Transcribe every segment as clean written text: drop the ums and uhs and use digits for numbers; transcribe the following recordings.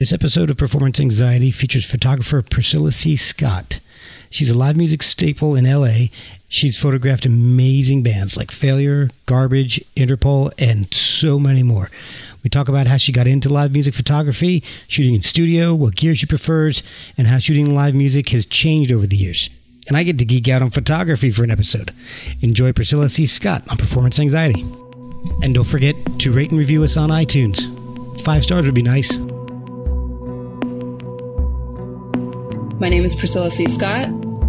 This episode of Performance Anxiety features photographer Priscilla C. Scott. She's a live music staple in L.A. She's photographed amazing bands like Failure, Garbage, Interpol, and so many more. We talk about how she got into live music photography, shooting in studio, what gear she prefers, and how shooting live music has changed over the years. And I get to geek out on photography for an episode. Enjoy Priscilla C. Scott on Performance Anxiety. And don't forget to rate and review us on iTunes. 5 stars would be nice. My name is Priscilla C. Scott.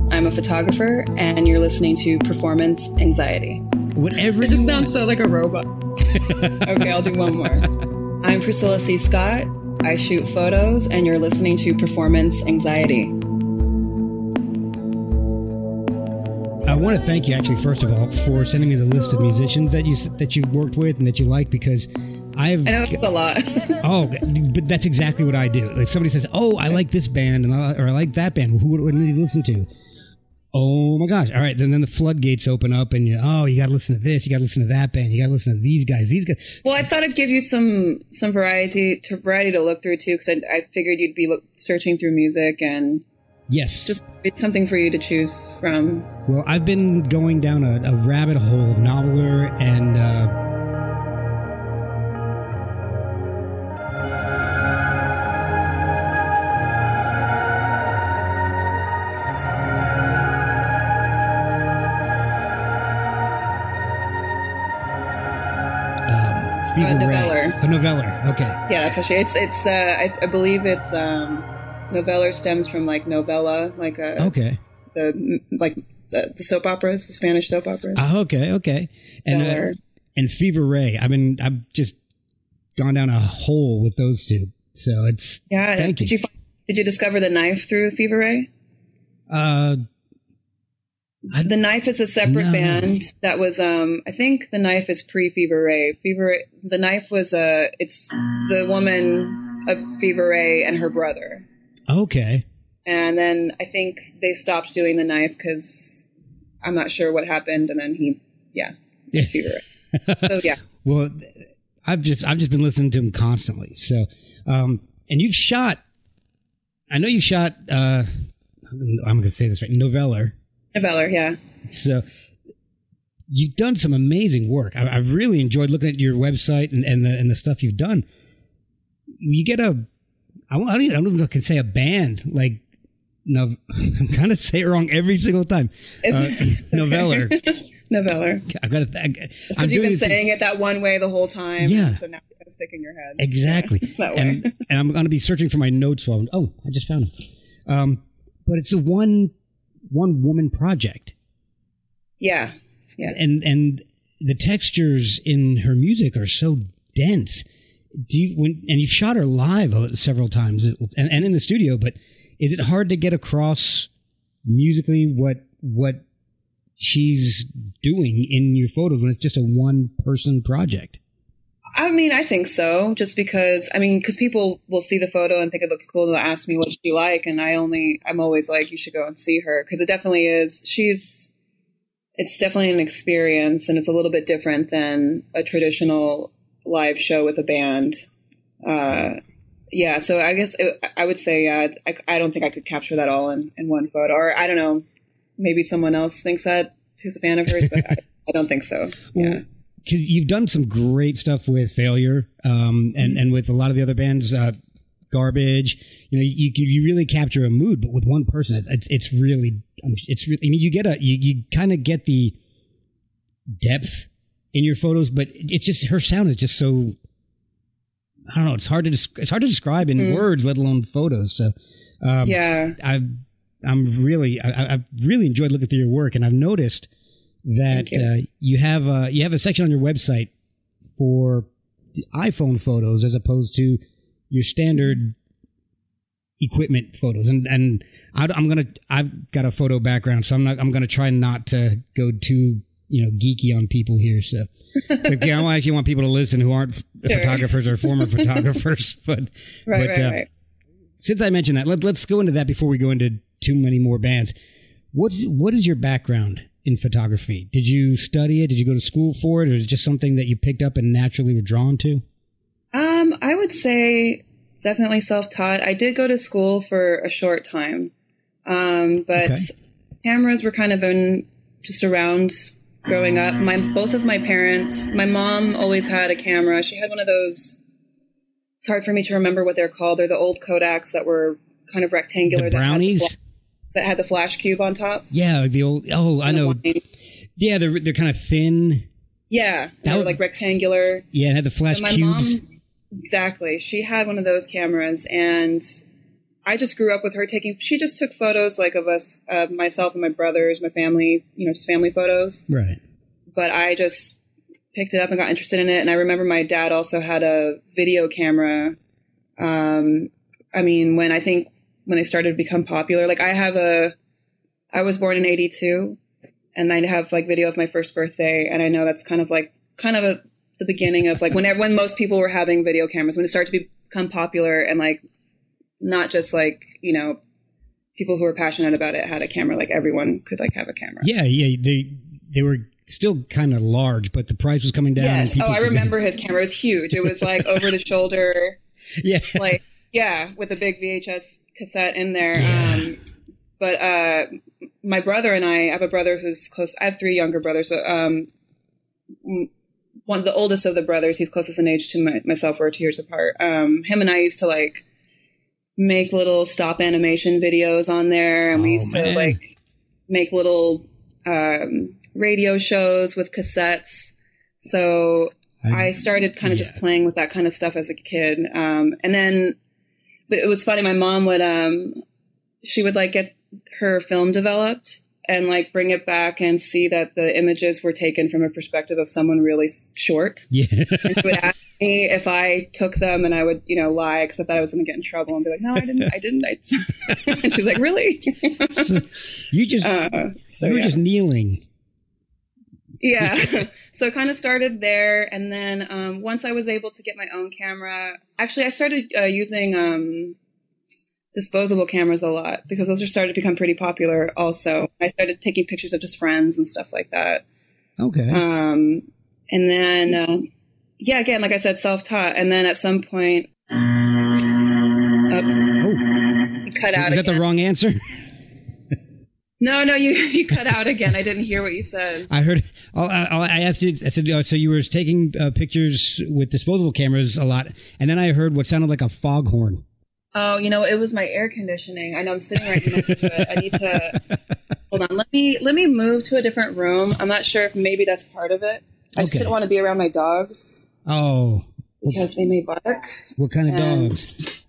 I'm a photographer, and you're listening to Performance Anxiety. Whatever. It just sounds so like a robot. Okay, I'll do one more. I'm Priscilla C. Scott. I shoot photos, and you're listening to Performance Anxiety. I want to thank you, actually, first of all, for sending me the list of musicians that you've worked with and that you like, because I know it's a lot. Oh, but that's exactly what I do. Like, somebody says, "Oh, I like this band," or "I like that band." Who would you listen to? Oh my gosh! All right, then the floodgates open up, and you got to listen to this, you got to listen to that band, you got to listen to these guys, Well, I thought I'd give you some variety to look through too, because I figured you'd be searching through music and. Yes. Just something for you to choose from. Well, I've been going down a rabbit hole of Noveller and... Noveller. The Noveller, okay. Yeah, that's actually... I believe it's... Noveller stems from novella, the soap operas, the Spanish soap operas. Okay. And Fever Ray. I've just gone down a hole with those two. So it's yeah. Did you discover The Knife through Fever Ray? The Knife is a separate band that was I think The Knife is pre Fever Ray. The Knife was it's the woman of Fever Ray and her brother. Okay. And then I think they stopped doing The Knife because I'm not sure what happened. And then he Fever Ray. So, yeah. Well, I've just been listening to him constantly. So, and you shot, I'm going to say this right. Noveller. Yeah. So you've done some amazing work. I've really enjoyed looking at your website and the stuff you've done. You get I don't even know if I can say a band. No, I'm going to say it wrong every single time. Noveller. Noveller. You've been saying it that one way the whole time. Yeah. So now it's going to stick in your head. Exactly. That way. And I'm going to be searching for my notes while I just found him. But it's a one woman project. Yeah. Yeah. And the textures in her music are so dense. You've shot her live several times and in the studio, but is it hard to get across musically what she's doing in your photos when it's just a one-person project? I think so, just because people will see the photo and think it looks cool and they'll ask me what she like, and I'm always like, you should go and see her, because it definitely is. It's definitely an experience, and it's a little bit different than a traditional live show with a band. So I guess I would say, I don't think I could capture that all in one photo, or I don't know, maybe someone else thinks that who's a fan of hers, but I don't think so. Yeah. Well, 'cause you've done some great stuff with Failure, and with a lot of the other bands, Garbage, you really capture a mood, but with one person, you kind of get the depth in your photos, but it's just her sound is just so, I don't know. It's hard to describe in words, let alone photos. So I've really enjoyed looking through your work, and I've noticed that you have a section on your website for iPhone photos as opposed to your standard equipment photos. And I've got a photo background, so I'm gonna try not to go too geeky on people here, so I don't actually want people to listen who aren't photographers or former photographers, but right. Since I mentioned that, let's go into that before we go into too many more bands. What is your background in photography? Did you study it? Did you go to school for it, or is it just something that you picked up and naturally were drawn to? I would say definitely self-taught. I did go to school for a short time, but cameras were kind of just around growing up. Both of my parents, my mom always had a camera. She had one of those, it's hard for me to remember what they're called. They're the old Kodaks that were kind of rectangular. The brownies? That had the flash cube on top. Yeah, like the old, I know. Yeah, they're kind of thin. Yeah, they were like rectangular. Yeah, it had the flash cubes. Mom, exactly. She had one of those cameras, and I just grew up with her taking. She just took photos like of us, myself and my brothers, my family, just family photos. Right. But I just picked it up and got interested in it. And I remember my dad also had a video camera. When they started to become popular, like I was born in 82, and I have like video of my first birthday. And I know that's kind of the beginning of like when most people were having video cameras, when it started to become popular, and like not just like, people who were passionate about it had a camera, like everyone could like have a camera. Yeah. Yeah. They were still kind of large, but the price was coming down. Yes. I remember his camera was huge. It was like over the shoulder. Yeah. Like, yeah. With a big VHS cassette in there. Yeah. My brother and I have a brother who's close. I have three younger brothers, but one of the oldest of the brothers, he's closest in age to myself. We're 2 years apart. Him and I used to like make little stop animation videos on there, and we used to like make little radio shows with cassettes. So I started kind of just playing with that kind of stuff as a kid, but it was funny. My mom would she would like get her film developed and like bring it back and see that the images were taken from a perspective of someone really short. Yeah. And she would ask me if I took them, and I would, lie because I thought I was going to get in trouble and be like, "No, I didn't. I didn't." And she's like, "Really? you were just kneeling." Yeah. So it kind of started there. And then once I was able to get my own camera, actually I started using disposable cameras a lot, because those started to become pretty popular also. I started taking pictures of just friends and stuff like that. Okay. And then, again, like I said, self-taught. And then at some point, you cut out again. Is that the wrong answer? No, you cut out again. I didn't hear what you said. I heard. I asked you. I said, so you were taking pictures with disposable cameras a lot, and then I heard what sounded like a foghorn. Oh, it was my air conditioning. I know, I'm sitting right next to it. I need to hold on. Let me move to a different room. I'm not sure if maybe that's part of it. I just didn't want to be around my dogs. Oh, because they may bark. What kind of dogs?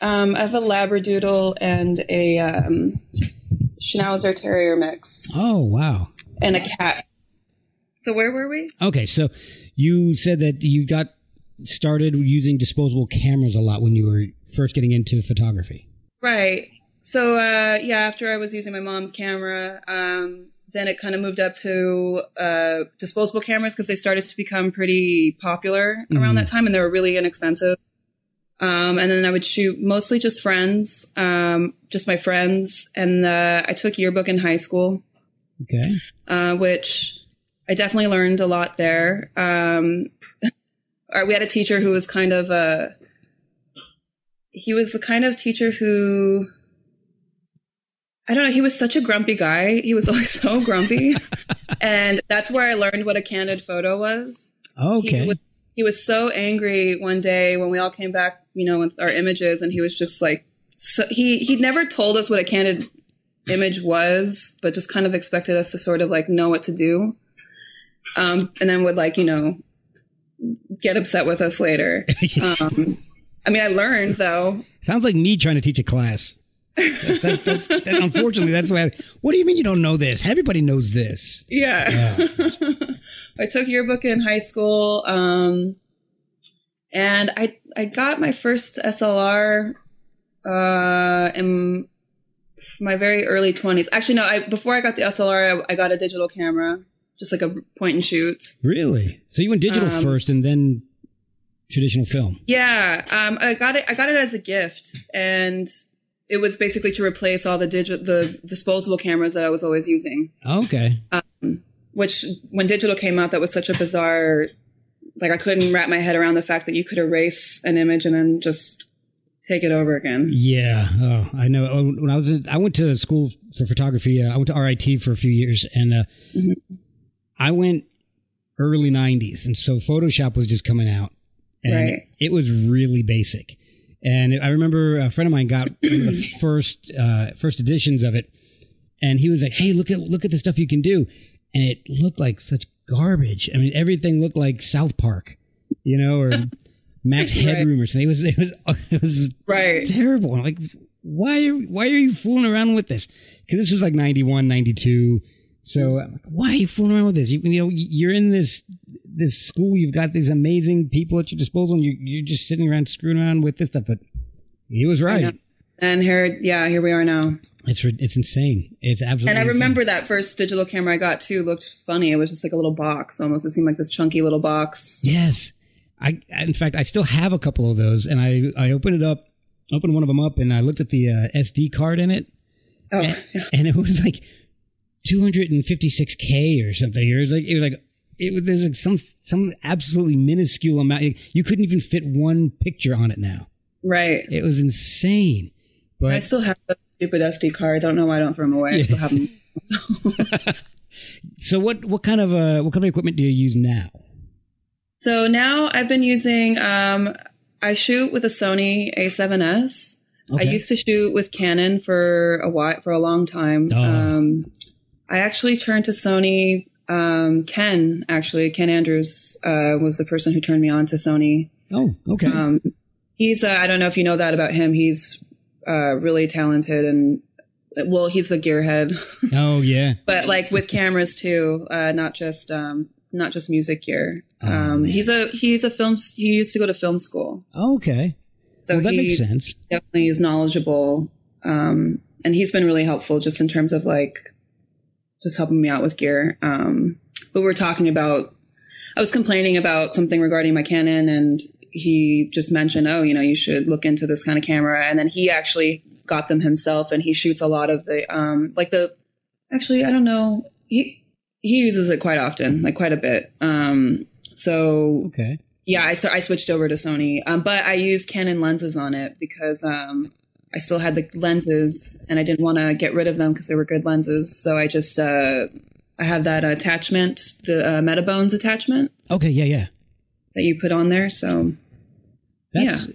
I have a Labradoodle and a Schnauzer Terrier mix. Oh, wow. And a cat. So where were we? Okay, so you said that you got started using disposable cameras a lot when you were first getting into photography. Right. So, after I was using my mom's camera, then it kind of moved up to disposable cameras because they started to become pretty popular around that time, and they were really inexpensive. And then I would shoot mostly just friends, just my friends. And I took yearbook in high school, which I definitely learned a lot there. We had a teacher who was he was such a grumpy guy. He was always so grumpy. And that's where I learned what a candid photo was. Okay. He was so angry one day when we all came back, with our images, and he was just like, so he never told us what a candid image was, but just kind of expected us to sort of like know what to do. And then would like, get upset with us later. I learned though. Sounds like me trying to teach a class. Unfortunately, that's why. What do you mean you don't know this? Everybody knows this. Yeah. Yeah. I took yearbook in high school, and I got my first SLR in my very early 20s. Actually, no, before I got the SLR, I got a digital camera, just like a point and shoot. Really? So you went digital first and then traditional film? Yeah, I got it as a gift, and it was basically to replace all the disposable cameras that I was always using. Okay. Which, when digital came out, that was such a bizarre, like I couldn't wrap my head around the fact that you could erase an image and then just take it over again. Yeah. Oh, I know. When I was in, I went to school for photography. I went to RIT for a few years, and I went early 90s. And so Photoshop was just coming out, and it was really basic. And I remember a friend of mine got one of the first editions of it, and he was like, "Hey, look at the stuff you can do." And it looked like such garbage. I mean, everything looked like South Park, you know, or Max Headroom or something. It was terrible. I'm like, why are you fooling around with this? Because this was like 91, 92. So I'm like, why are you fooling around with this? You know, you're in this school. You've got these amazing people at your disposal, and you're just sitting around screwing around with this stuff. But he was right. And here we are now. It's insane. It's absolutely And I remember insane. That first digital camera I got, too, looked funny. It was just like a little box almost. It seemed like this chunky little box. Yes. In fact, I still have a couple of those. And I opened one of them up, and I looked at the SD card in it. Oh. And it was like 256K or something. There's like some absolutely minuscule amount. You couldn't even fit one picture on it now. Right. It was insane. But I still have those stupid SD cards. I don't know why I don't throw them away. I still have them. So what kind of equipment do you use now? So now I've been using. I shoot with a Sony a7s. Okay. I used to shoot with Canon for a long time. Oh. I actually turned to Sony. Ken Andrews was the person who turned me on to Sony. Oh, okay. He's I don't know if you know that about him. He's really talented, and well, he's a gearhead. Oh yeah. But like with cameras too, not just music gear. He used to go to film school. Oh, okay. So well, that makes sense. Definitely is knowledgeable. And he's been really helpful just in terms of like just helping me out with gear. But we're talking about, I was complaining about something regarding my Canon, and he just mentioned, oh, you know, you should look into this kind of camera. And then he actually got them himself, and he shoots a lot of the, I don't know. He uses it quite often, like quite a bit. Okay. Yeah. I switched over to Sony, but I used Canon lenses on it because, I still had the lenses, and I didn't want to get rid of them because they were good lenses. So I just, I have that attachment, the Metabones attachment. Okay. Yeah. Yeah. That you put on there, so that's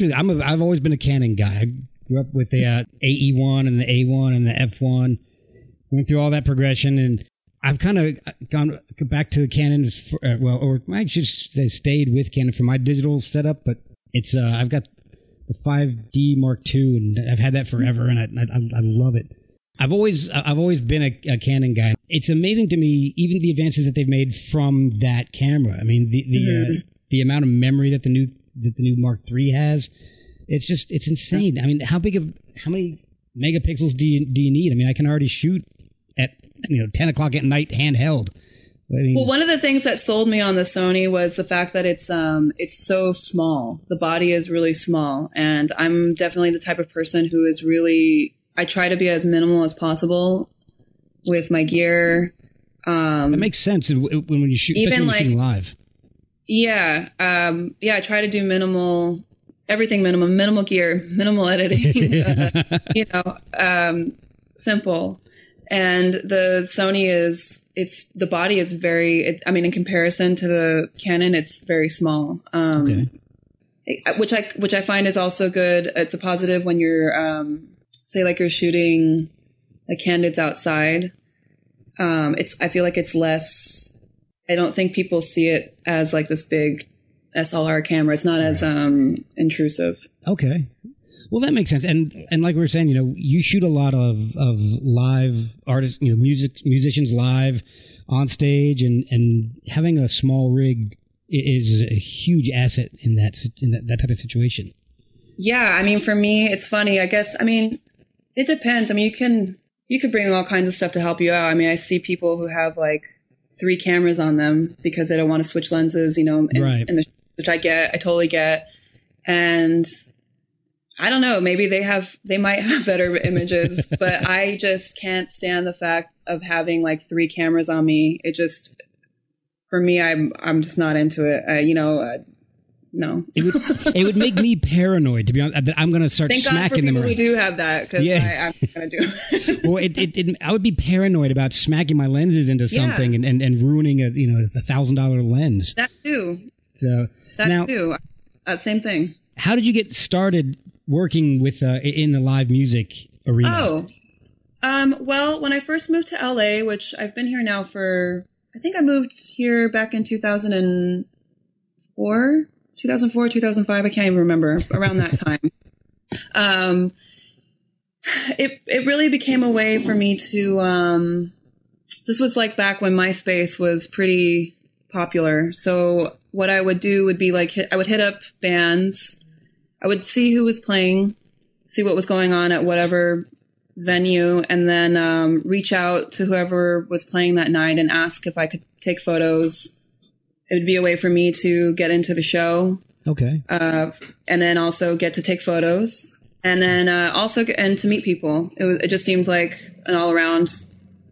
really. I've always been a Canon guy. I grew up with the AE1 and the A1 and the F1. Went through all that progression, and I've kind of gone back to the Canon. I should say stayed with Canon for my digital setup, but it's I've got the 5D Mark II, and I've had that forever, and I love it. I've always been a Canon guy. It's amazing to me, even the advances that they've made from that camera. I mean, the amount of memory that the new Mark III has, it's insane. I mean, how many megapixels do you need? I mean, I can already shoot at 10 o'clock at night handheld. I mean, well, one of the things that sold me on the Sony was the fact that it's so small. The body is really small, and I'm definitely the type of person who is really. I try to be as minimal as possible with my gear. That makes sense when you shoot, even like, shooting live. Yeah. I try to do minimal gear, minimal editing, simple. And the Sony the body is in comparison to the Canon, it's very small. Which I find is also good. It's a positive when you're, say like you're shooting like candids outside. I feel like it's less, I don't think people see it as like this big SLR camera. It's not as intrusive. Okay. Well, that makes sense. And like we were saying, you shoot a lot of live artists, musicians live on stage, and having a small rig is a huge asset in that type of situation. Yeah. I mean, for me, it's funny, I guess. I mean, it depends. I mean, you could bring all kinds of stuff to help you out. I mean, I see people who have like 3 cameras on them because they don't want to switch lenses, which I totally get. And I don't know, maybe they might have better images, but I just can't stand the fact of having like 3 cameras on me. It just, for me, I'm just not into it. no. It would make me paranoid, to be honest, that I'm going to start smacking them. Thank God for people who do have that, because yeah. I'm going to do it. Well, I would be paranoid about smacking my lenses into something and ruining a $1,000 lens. That too. So, that same thing. How did you get started working with in the live music arena? Well, when I first moved to LA, which I've been here now for, I think I moved here back in 2004, 2005, I can't even remember, around that time. It really became a way for me to, this was like back when MySpace was pretty popular. So what I would do would be like, I would hit up bands. I would see who was playing, see what was going on at whatever venue, and then reach out to whoever was playing that night and ask if I could take photos. It would be a way for me to get into the show. Okay. And then also get to take photos, and then also to meet people. It just seems like an all around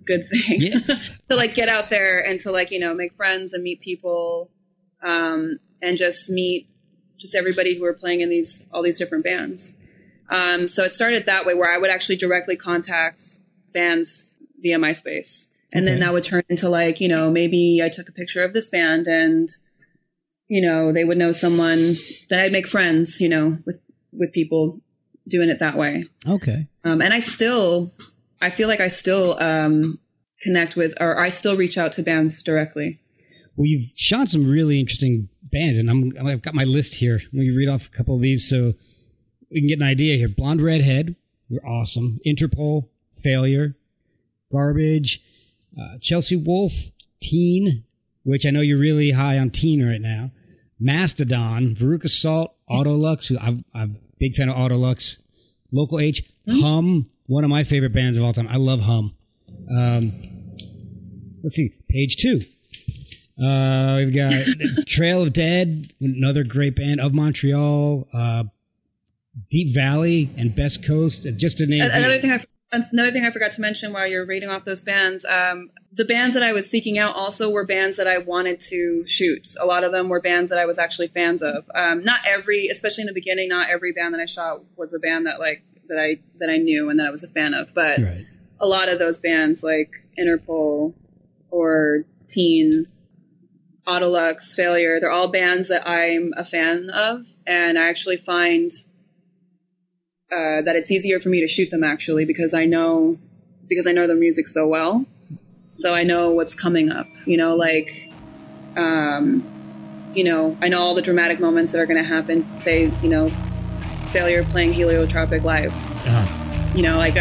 good thing. Yeah. To like get out there and to like, make friends and meet people, and just meet just everybody who were playing in all these different bands. So it started that way, where I would actually directly contact bands via MySpace. And then that would turn into like, maybe I took a picture of this band and, they would know someone that I'd make friends, with people doing it that way. Okay. And I feel like I still connect with, or I still reach out to bands directly. Well, you've shot some really interesting bands, and I've got my list here. Let me read off a couple of these so we can get an idea here. Blonde Redhead, you're awesome. Interpol, Failure, Garbage, Chelsea Wolfe, Teen, which I know you're really high on Teen right now. Mastodon, Veruca Salt, Autolux, who I'm a big fan of Autolux. Local H, Hum, one of my favorite bands of all time. I love Hum. Let's see, page 2. We've got Trail of Dead, another great band, of Montreal, Deep Valley, and Best Coast, just to name Another thing I forgot to mention while you're reading off those bands, the bands that I was seeking out also were bands that I wanted to shoot. A lot of them were bands that I was actually fans of. Not every, especially in the beginning, not every band that I shot was a band that I knew and that I was a fan of. But a lot of those bands, like Interpol or Teen, Autolux, Failure, they're all bands that I'm a fan of, and I actually find that it's easier for me to shoot them, actually, because I know their music so well, so I know what's coming up. I know all the dramatic moments that are going to happen. Say, Failure playing Heliotropic live. Uh-huh.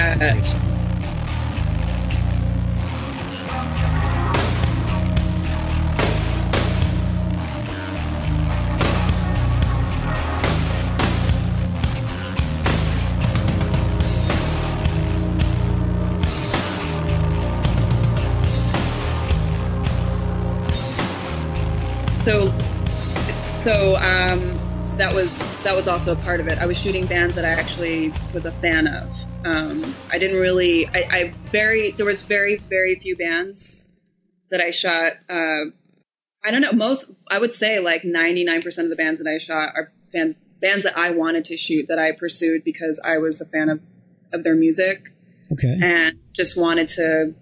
That was also a part of it. I was shooting bands that I actually was a fan of. There was very, very few bands that I shot. I don't know. I would say like 99% of the bands that I shot are bands that I wanted to shoot, that I pursued because I was a fan of their music. Okay. And just wanted to,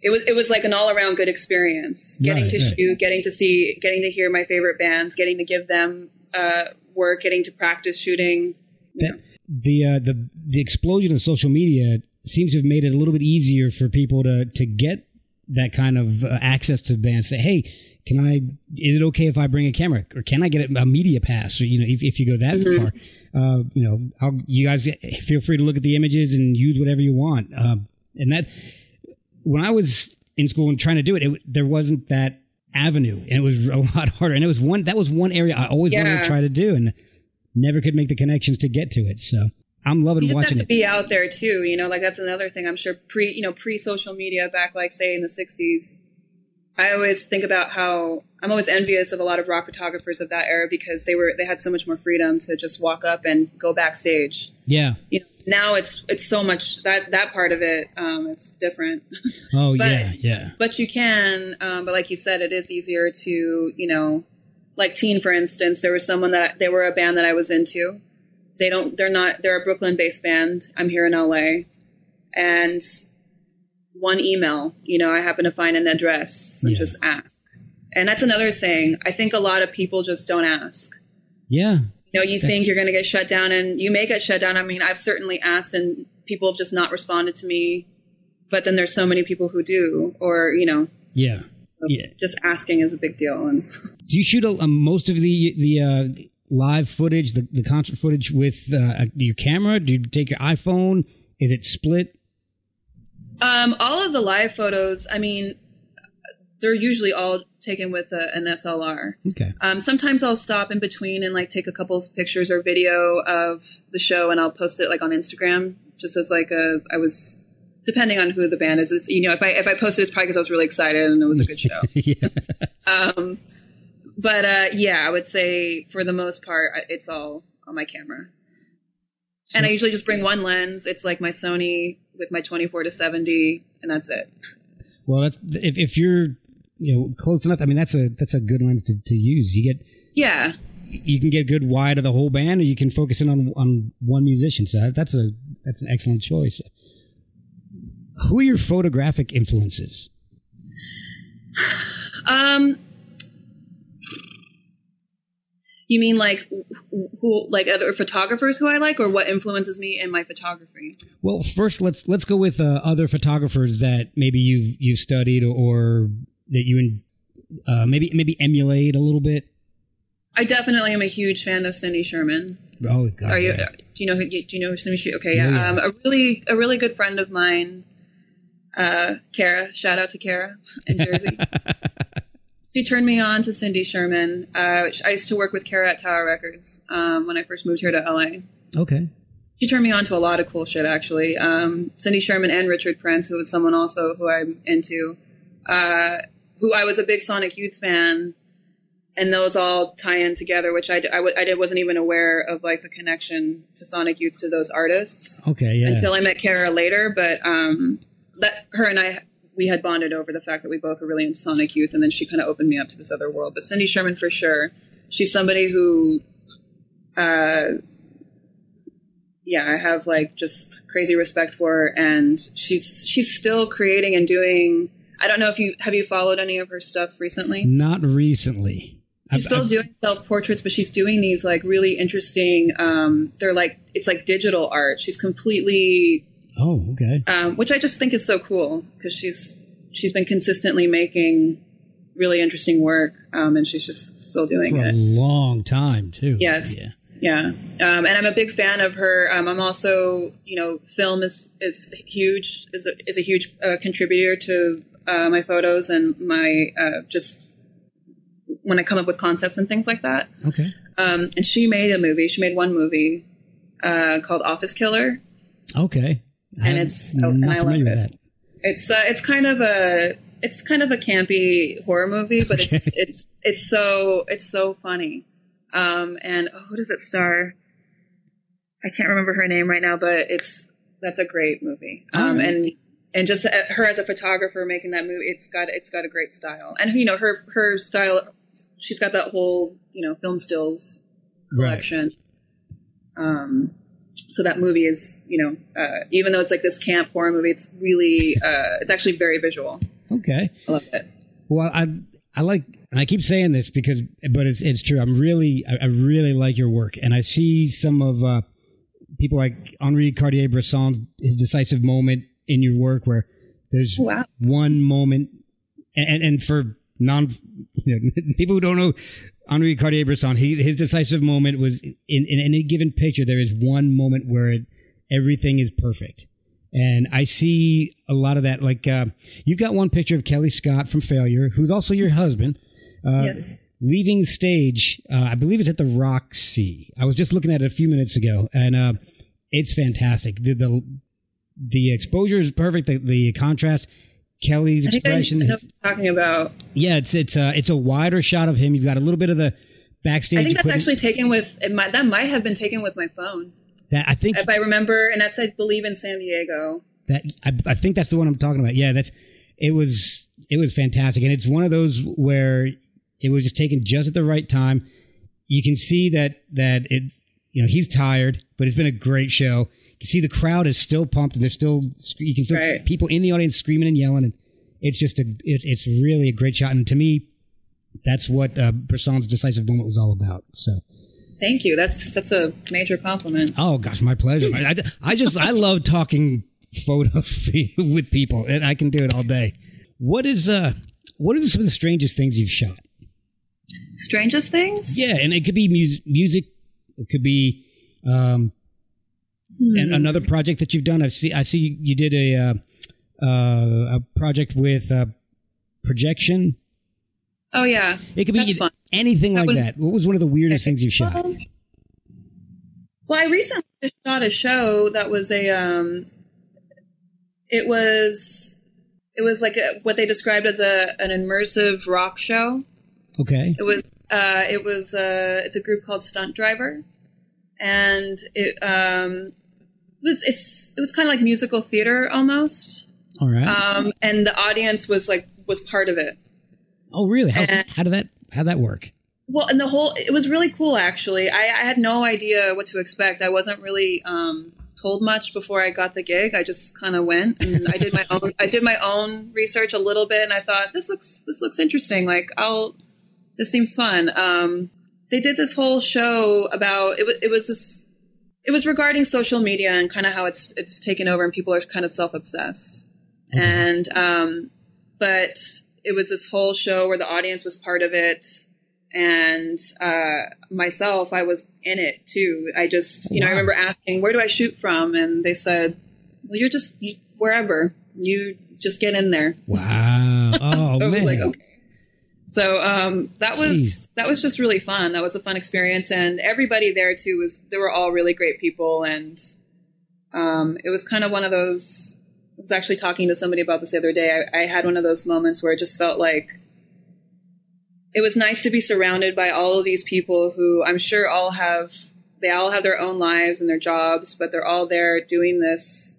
it was like an all around good experience, getting to shoot, getting to see, getting to hear my favorite bands, getting to give them, work, getting to practice shooting. The explosion of social media seems to have made it a little bit easier for people to get that kind of access to bands. Say, hey, is it okay if I bring a camera, or can I get a media pass? Or, if you go that far, you guys feel free to look at the images and use whatever you want. And that, when I was in school and trying to do it, there wasn't that avenue, and it was a lot harder, and that was one area I always wanted to try to do and never could make the connections to get to it. So I'm loving watching it be out there too, that's another thing. I'm sure pre social media, back like say in the 60s, I always think about how I'm always envious of a lot of rock photographers of that era, because they had so much more freedom to just walk up and go backstage. Now it's so much that part of it, it's different. But you can, but like you said, it is easier to, like Teen, for instance, there was someone that they were a band that I was into. They're a Brooklyn-based band. I'm here in LA, and one email, I happen to find an address, so just ask. And that's another thing. I think a lot of people just don't ask. Yeah. You think you're going to get shut down, and you may get shut down. I mean, I've certainly asked, and people have just not responded to me. But then there's so many people who do, or, Yeah. So yeah. Just asking is a big deal. And do you shoot most of the live footage, the concert footage with your camera? Do you take your iPhone? Is it split? All of the live photos, I mean, they're usually all taken with an SLR. Okay. Sometimes I'll stop in between and take a couple of pictures or video of the show, and I'll post it on Instagram, just as depending on who the band is. If I posted, it's probably because I was really excited and it was a good show. Yeah. I would say for the most part, it's all on my camera. And I usually just bring one lens. It's my Sony with my 24-70, and that's it. Well, that's, if you're close enough, I mean, that's a good lens to use. You can get good wide of the whole band, or you can focus in on one musician. So that's an excellent choice. Who are your photographic influences? You mean who, other photographers who I like, or what influences me in my photography? Well, first let's go with other photographers that maybe you've studied, or that you maybe emulate a little bit. I definitely am a huge fan of Cindy Sherman. Oh God! Do you know who Cindy Sherman? Okay, yeah. Yeah. A really good friend of mine, Kara. Shout out to Kara in Jersey. She turned me on to Cindy Sherman. I used to work with Kara at Tower Records when I first moved here to LA. Okay. She turned me on to a lot of cool shit, actually. Cindy Sherman and Richard Prince, who was someone also who I'm into, who I was a big Sonic Youth fan, and those all tie in together, which I wasn't even aware of the connection to Sonic Youth to those artists. Okay, yeah. Until I met Kara later, but her and I, we had bonded over the fact that we both were really into Sonic Youth, and then she kind of opened me up to this other world. But Cindy Sherman, for sure, she's somebody who, I have just crazy respect for her, and she's still creating and doing. I don't know if have you followed any of her stuff recently? Not recently. She's still doing self-portraits, but she's doing these really interesting. They're it's digital art. She's completely. Oh, okay. Which I just think is so cool, because she's been consistently making really interesting work, and she's just still doing it for a long time too. Yes, yeah. And I'm a big fan of her. I'm also, film is huge. Is a huge contributor to my photos and my just when I come up with concepts and things like that. Okay. And she made a movie. She made one movie called Office Killer. Okay. And I love it. It's kind of a campy horror movie, but okay. it's so funny. And who does it star? I can't remember her name right now, but that's a great movie. Right. And just her as a photographer making that movie, it's got a great style. And her style, she's got that whole film stills collection. Right. So that movie is, even though it's this camp horror movie, it's really, it's actually very visual. Okay. I love it. Well, I like, and I keep saying this but it's true. I really like your work. And I see some of people like Henri Cartier-Bresson's decisive moment in your work, where there's one moment. And for people who don't know Henri Cartier-Bresson, his decisive moment was in any given picture. There is one moment where everything is perfect, and I see a lot of that. You've got one picture of Kelly Scott from Failure, who's also your husband, yes, leaving stage. I believe it's at the Roxy. I was just looking at it a few minutes ago, and it's fantastic. The exposure is perfect. The contrast. Kelly's expression. I know what you're talking about. Yeah, it's a wider shot of him. You've got a little bit of the backstage. I think that's actually taken with that might have been taken with my phone. That I think, if I remember, and that's I believe in San Diego. That I think that's the one I'm talking about. Yeah, it was fantastic, and it's one of those where It was just taken just at the right time. You can see that it, you know, he's tired, but it's been a great show. You can see the crowd is still pumped. And they're still, you can see right. people in the audience screaming and yelling. And it's just it's really a great shot. And to me, that's what Brisson's decisive moment was all about. So. Thank you. That's a major compliment. Oh gosh, my pleasure. I love talking photo with people, and I can do it all day. What are some of the strangest things you've shot? Strangest things? Yeah, and it could be music. It could be another project that you've done. I see you did a project with projection. Oh yeah, it could be fun. Anything like that. What was one of the weirdest things you shot? Well, I recently shot a show that was a it was like what they described as an immersive rock show. Okay. It's a group called Stunt Driver, and it was kind of like musical theater almost. All right. And the audience was part of it. Oh really? How'd that work? Well, and it was really cool, actually. I had no idea what to expect. I wasn't really told much before I got the gig. I just kind of went, and I did my own. I did my own research a little bit, and I thought this looks interesting. Like, this seems fun. They did this whole show about it was regarding social media and kind of how it's taken over, and people are kind of self-obsessed, mm-hmm. and but. It was this whole show where the audience was part of it, and myself, I was in it too. I just, you know, I remember asking, "Where do I shoot from?" And they said, "Well, you're just wherever. You just get in there." Wow! Oh so man! It was like, okay. So that was just really fun. That was a fun experience, and everybody there too they were all really great people, and it was kind of one of those. I was actually talking to somebody about this the other day. I had one of those moments where it just felt like it was nice to be surrounded by all of these people who I'm sure all have their own lives and their jobs, but they're all there doing this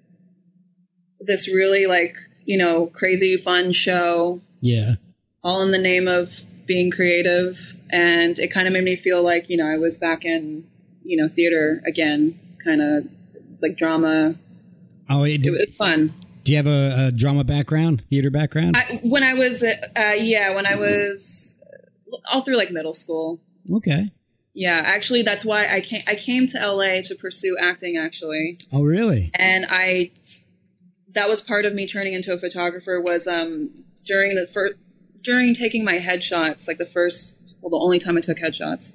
really like, you know, crazy fun show. Yeah. All in the name of being creative. And it kind of made me feel like, you know, I was back in, you know, theater again, kind of like drama. Oh, it was fun. Do you have a drama background, theater background? When I was all through like middle school. Okay. Yeah, actually, that's why I came to LA to pursue acting. Actually. Oh, really? And that was part of me turning into a photographer. Was during taking my headshots, like the only time I took headshots,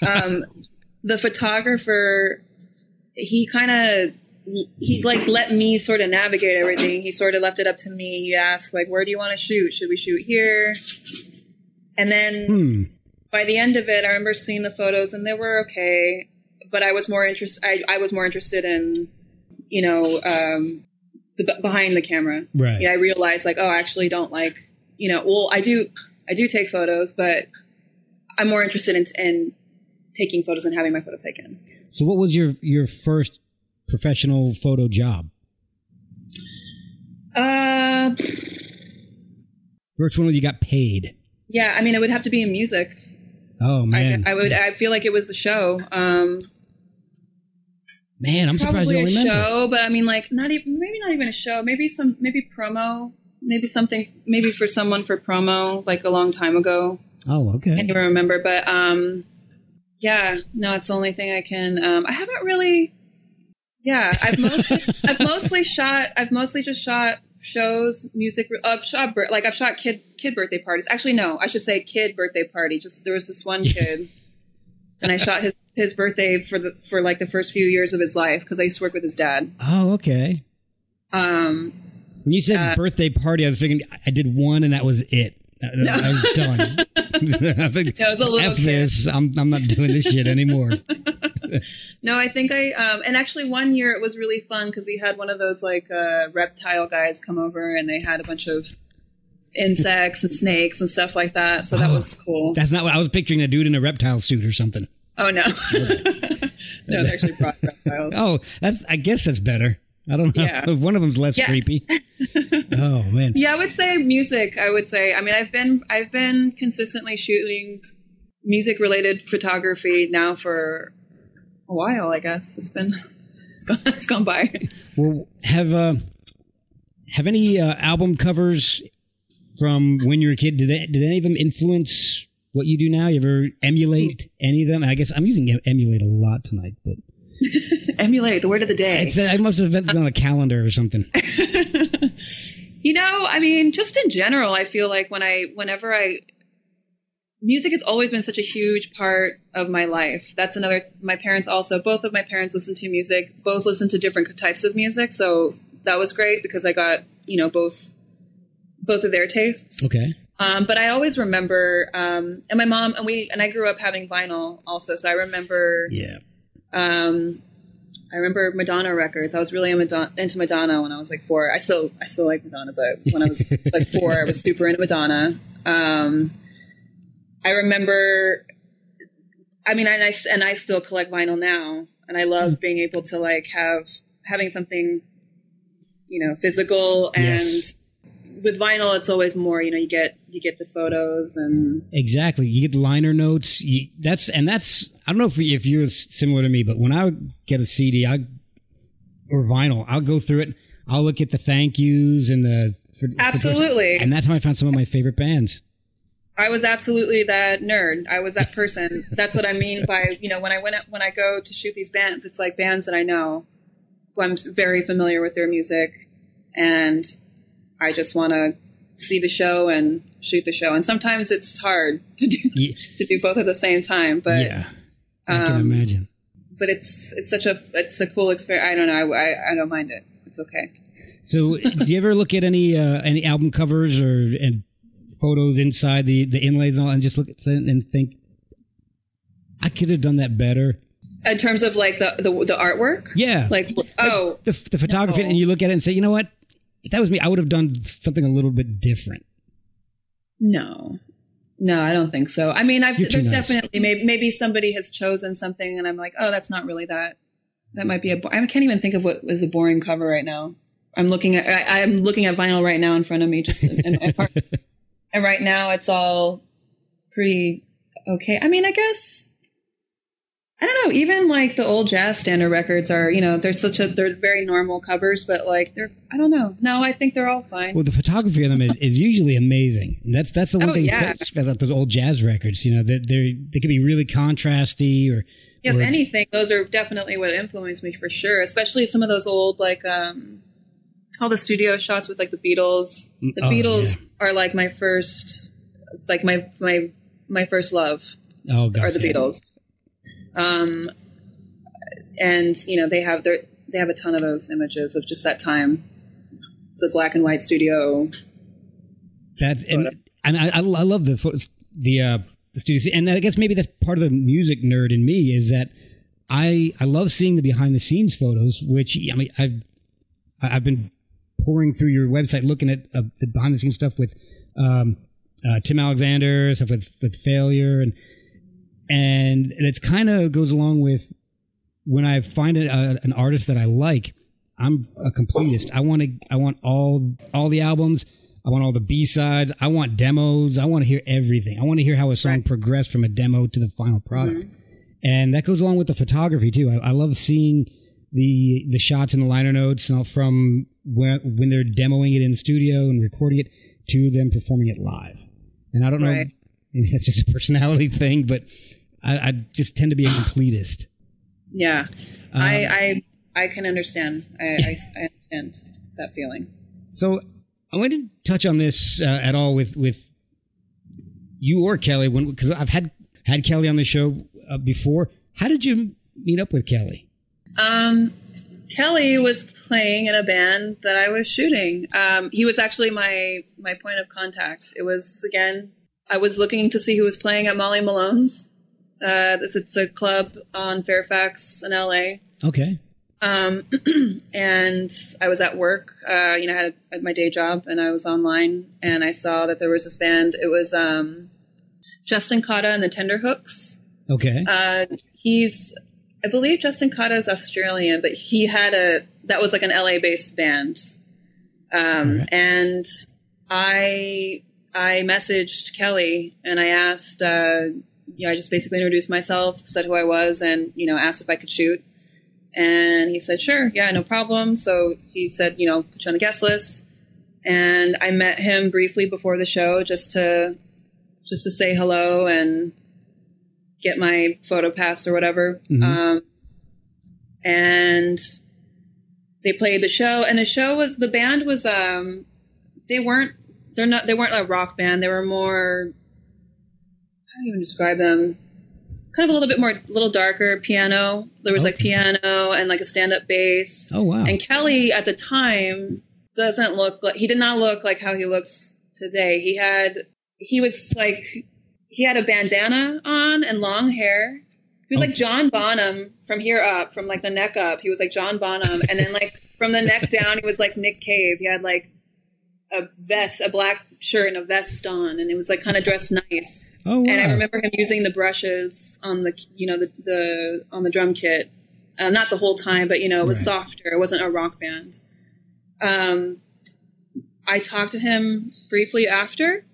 the photographer, he like let me sort of navigate everything. He sort of left it up to me. He asked like, where do you want to shoot? Should we shoot here? And then by the end of it, I remember seeing the photos and they were okay. But I was more interested. I was more interested in, you know, behind the camera. Right. Yeah. I realized like, oh, I actually don't like, you know, well, I do take photos, but I'm more interested in taking photos and having my photo taken. So what was your first professional photo job? First one where you got paid. Yeah, I mean, it would have to be in music. Oh man, I feel like it was a show. Man, I'm surprised you don't remember. Probably a show, but I mean, like maybe not even a show. Maybe promo. Maybe something. Maybe for someone for promo, like a long time ago. Oh, okay. I can't even remember, but yeah, no, it's the only thing I can. I haven't really. Yeah, I've mostly just shot shows, music. I've shot kid birthday parties. Actually, no, I should say kid birthday party. Just there was this one kid, and I shot his birthday for like the first few years of his life because I used to work with his dad. Oh, okay. When you said birthday party, I was thinking I did one and that was it. No. I was done. I think, no, it was a little kid. This, I'm not doing this shit anymore. No, I think and actually one year it was really fun because he had one of those like reptile guys come over and they had a bunch of insects and snakes and stuff like that. So that was cool. That's not what I was picturing, a dude in a reptile suit or something. Oh, no. No, they actually brought reptiles. Oh, I guess that's better. I don't know. Yeah. One of them's less creepy. Oh man. Yeah, I would say music. I would say. I mean, I've been consistently shooting music related photography now for a while. I guess it's gone by. Well, have any album covers from when you were a kid? Did any of them influence what you do now? You ever emulate any of them? I guess I'm using emulate a lot tonight, but. Emulate the word of the day. I must have been on a calendar or something. You know, I mean, just in general, I feel like music has always been such a huge part of my life. That's another, my parents also, both of my parents listened to music, both listened to different types of music. So that was great because I got, you know, both of their tastes. Okay. But I always remember, and my mom and I grew up having vinyl also. So I remember, yeah. I remember Madonna records. I was really into Madonna when I was like 4. I still like Madonna, but when I was like 4, I was super into Madonna. I remember, I mean, and I still collect vinyl now, and I love being able to like having something, you know, physical and. Yes. With vinyl, it's always more, you know, you get the photos and exactly. You get the liner notes. I don't know if you're similar to me, but when I get a CD or vinyl, I'll go through it. I'll look at the thank yous and absolutely. And that's how I found some of my favorite bands. I was absolutely that nerd. I was that person. That's what I mean by, you know, when I go to shoot these bands, it's like bands that I know, who I'm very familiar with their music, and I just want to see the show and shoot the show. And sometimes it's hard to do, yeah. to do both at the same time, but yeah, I can imagine, but it's a cool experience. I don't know. I don't mind it. It's okay. So do you ever look at any album covers and photos inside the inlays and all, and just look at them and think, I could have done that better? In terms of like the artwork? Yeah. Like the photography, no. And you look at it and say, you know what? If that was me, I would have done something a little bit different. No, I don't think so. I mean, there's definitely maybe somebody has chosen something, and I'm like, oh, that's not really that. That might be I can't even think of what is a boring cover right now. I'm looking at vinyl right now in front of me, just in my apartment, and right now it's all pretty okay. I mean, I guess. I don't know, even like the old jazz standard records are, you know, they're very normal covers, but like I don't know. No, I think they're all fine. Well, the photography of them is usually amazing. And that's the one thing about those old jazz records, you know, that they can be really contrasty or. Yeah, if anything, those are definitely what influenced me for sure. Especially some of those old, like, all the studio shots with like the Beatles. The Beatles are like my first, like my first love. Oh, gosh. Are the Beatles. And you know, they have a ton of those images of just that time, the black and white studio. That's and I love the studio, and I guess maybe that's part of the music nerd in me is that I love seeing the behind the scenes photos, which I mean I've been pouring through your website looking at the behind the scenes stuff with Tim Alexander, stuff with Failure and it's kind of goes along with when I find an artist that I like, I'm a completist. I want all the albums. I want all the B-sides. I want demos. I want to hear everything. I want to hear how a song progressed from a demo to the final product. Mm-hmm. And that goes along with the photography too. I love seeing the shots and the liner notes and all from when they're demoing it in the studio and recording it to them performing it live. And I don't know, maybe that's just a personality thing, but I just tend to be a completist. Yeah, I can understand. I understand that feeling. So I wanted to touch on this at all with you or Kelly, because I've had Kelly on the show before. How did you meet up with Kelly? Kelly was playing in a band that I was shooting. He was actually my point of contact. It was, again, I was looking to see who was playing at Molly Malone's. It's a club on Fairfax in LA. Okay. And I was at work, you know, I had my day job, and I was online, and I saw that there was this band. It was Justin Cotta and the Tenderhooks. Okay. I believe Justin Cotta is Australian, but that was like an LA based band. Right. And I messaged Kelly and I asked, I just basically introduced myself, said who I was, and, asked if I could shoot. And he said, sure. Yeah, no problem. So he said, put you on the guest list. And I met him briefly before the show just to say hello and get my photo pass or whatever. Mm-hmm. And they played the show, and the band was, they weren't a rock band. They were more, how do you even describe them? Kind of a little bit more, a little darker piano. There was piano and a stand-up bass. Oh, wow. And Kelly at the time did not look like how he looks today. He had a bandana on and long hair. He was like John Bonham from here up, from the neck up. He was like John Bonham. And then from the neck down, he was like Nick Cave. He had a vest, a black shirt and a vest on, and it was kind of dressed nice. Oh, wow. And I remember him using the brushes on the drum kit, not the whole time, but it was softer. It wasn't a rock band. I talked to him briefly after,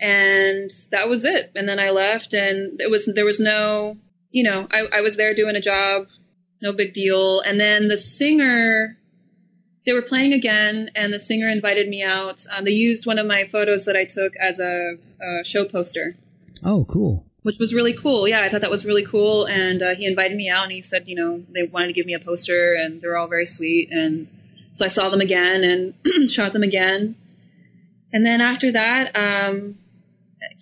and that was it. And then I left, and I was there doing a job, no big deal. And then the singer, they were playing again, and the singer invited me out. They used one of my photos that I took as a show poster. Oh, cool. Which was really cool. Yeah, I thought that was really cool. And he invited me out, and he said, they wanted to give me a poster, and they're all very sweet. And so I saw them again and shot them again. And then after that,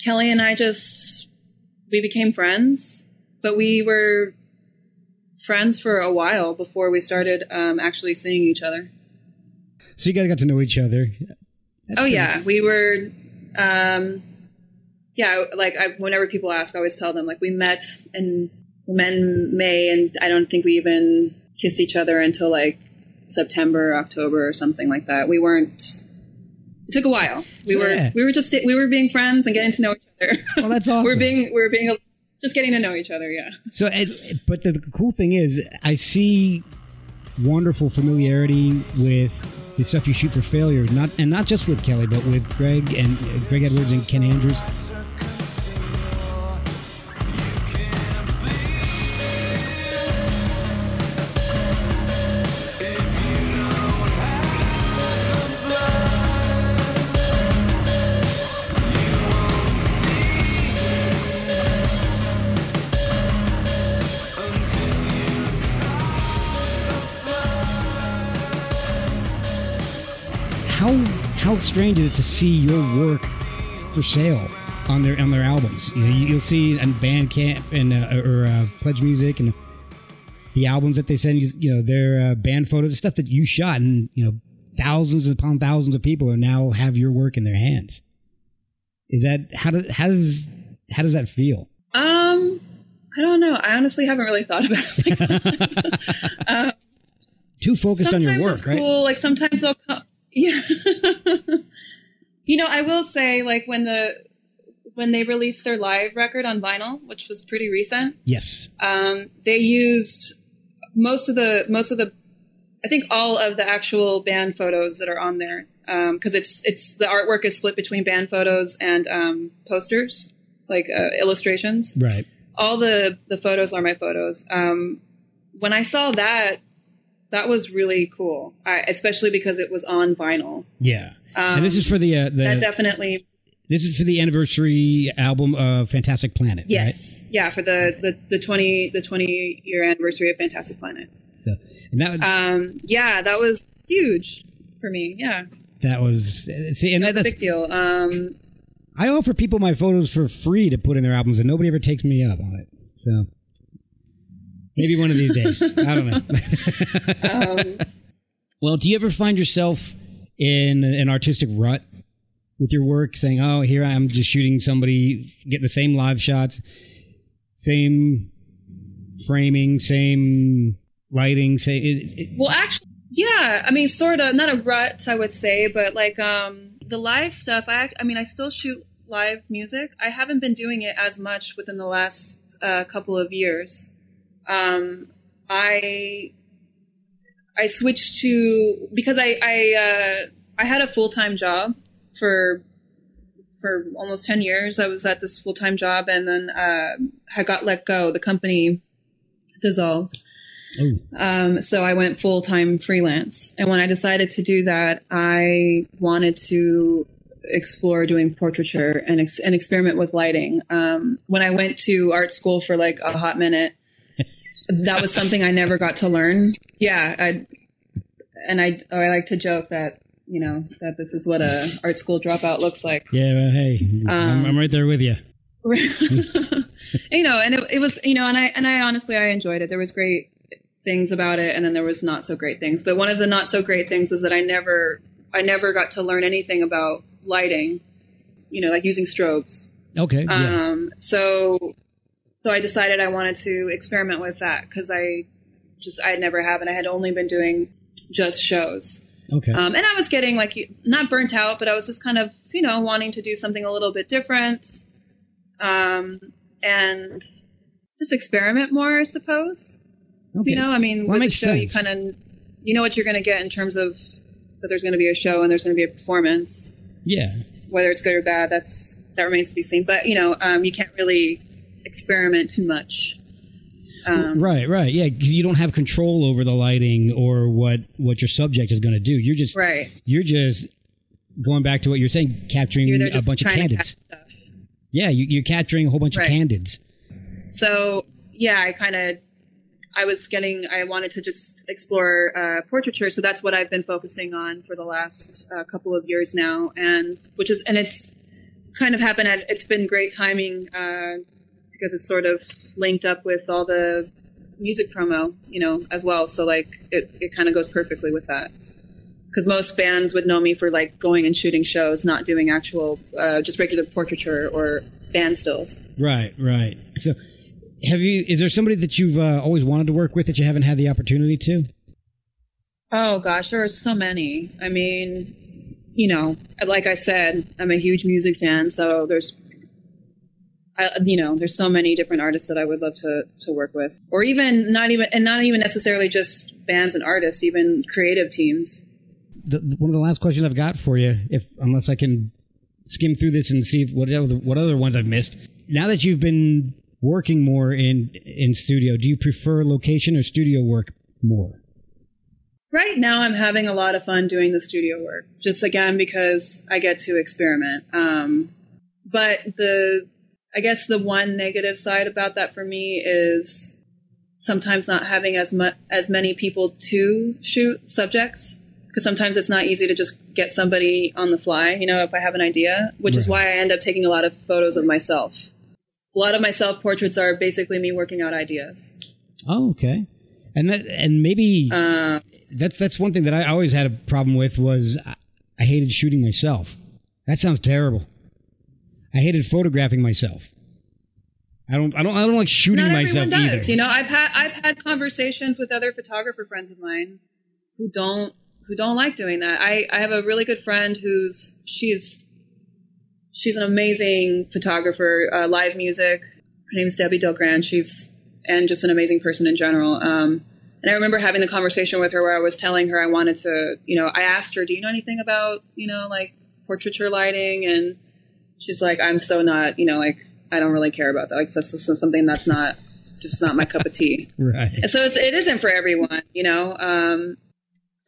Kelly and I we became friends, but we were friends for a while before we started actually seeing each other. So you guys got to know each other. Yeah. We were, whenever people ask, I always tell them, we met in May, and I don't think we even kissed each other until September, October or something like that. It took a while. We were being friends and getting to know each other. Well, that's awesome. Just getting to know each other. Yeah. So, but the cool thing is I see wonderful familiarity with the stuff you shoot for Failure, not just with Kelly, but with Greg Edwards and Ken Andrews. How strange is it to see your work for sale on their albums? You'll see on Bandcamp and or Pledge Music and the albums that they send you. Their band photos, stuff that you shot, and thousands upon thousands of people now have your work in their hands. Is that how does that feel? I don't know. I honestly haven't really thought about it. Too focused on your work, it's right? Cool. Sometimes I'll come. Yeah. I will say, when they released their live record on vinyl, which was pretty recent. Yes. They used I think all of the actual band photos that are on there. 'Cause it's the artwork is split between band photos and, posters, illustrations. Right. All the photos are my photos. When I saw that was really cool, especially because it was on vinyl. Yeah, and this is for This is for the anniversary album of Fantastic Planet. Yes, right? Yeah, for the 20-year anniversary of Fantastic Planet. So, and that would, that was huge for me. Yeah, that was that's a big deal. I offer people my photos for free to put in their albums, and nobody ever takes me up on it. So. Maybe one of these days. I don't know. Well, do you ever find yourself in an artistic rut with your work, saying, oh, here I am just shooting somebody, getting the same live shots, same framing, same lighting? Well, actually, yeah. I mean, sort of. Not a rut, I would say, but the live stuff, I still shoot live music. I haven't been doing it as much within the last couple of years. I switched to, because I I had a full-time job for almost 10 years. I was at this full-time job, and then I got let go. The company dissolved. Oh. So I went full-time freelance. And when I decided to do that, I wanted to explore doing portraiture and experiment with lighting. When I went to art school for like a hot minute, that was something I never got to learn. Yeah. I like to joke that, you know, that this is what a art school dropout looks like. Yeah. Well, hey, I'm right there with you. You know, and it was, you know, and I honestly, I enjoyed it. There was great things about it, and then there was not so great things. But one of the not so great things was that I never got to learn anything about lighting, you know, like using strobes. Okay. Yeah. So I decided I wanted to experiment with that, because I had never have, and I had only been doing just shows. Okay. And I was getting like, not burnt out, but I was just kind of, you know, wanting to do something a little bit different, and just experiment more, I suppose. Okay. You know, I mean, well, with the show, sense. You kind of, you know what you're going to get in terms of that there's going to be a show and there's going to be a performance. Yeah. Whether it's good or bad, that remains to be seen. But, you know, you can't really experiment too much. Right. Yeah, because you don't have control over the lighting or what your subject is going to do. You're just right. You're just going back to what you're saying, capturing a bunch of candids. Yeah, you're capturing a whole bunch right. of candids. So, yeah, I wanted to just explore portraiture. So that's what I've been focusing on for the last couple of years now. And it's kind of happened it's been great timing because it's sort of linked up with all the music promo, you know, as well. So like it kind of goes perfectly with that. Because most bands would know me for like going and shooting shows, not doing actual, just regular portraiture or band stills. Right. So is there somebody that you've always wanted to work with that you haven't had the opportunity to? Oh gosh, there are so many. I mean, you know, like I said, I'm a huge music fan, so there's so many different artists that I would love to work with, or not even necessarily just bands and artists, even creative teams. One of the last questions I've got for you, unless I can skim through this and see what other ones I've missed. Now that you've been working more in studio, do you prefer location or studio work more? Right now, I'm having a lot of fun doing the studio work, just again because I get to experiment. But I guess the one negative side about that for me is sometimes not having as many people to shoot subjects. Because sometimes it's not easy to just get somebody on the fly, you know, if I have an idea, which is why I end up taking a lot of photos of myself. A lot of my self-portraits are basically me working out ideas. Oh, okay. And maybe that's one thing that I always had a problem with was I hated shooting myself. That sounds terrible. I hated photographing myself. I don't like shooting myself either. Not everyone does. You know, I've had conversations with other photographer friends of mine who don't like doing that. I have a really good friend she's an amazing photographer, live music. Her name is Debbie Del Grand. And just an amazing person in general. And I remember having the conversation with her where I was telling her I wanted to, you know, I asked her, do you know anything about, you know, like portraiture lighting? And she's like, I'm so not, you know, like, I don't really care about that. Like that's something that's not, just not my cup of tea. Right. And so it isn't for everyone, you know?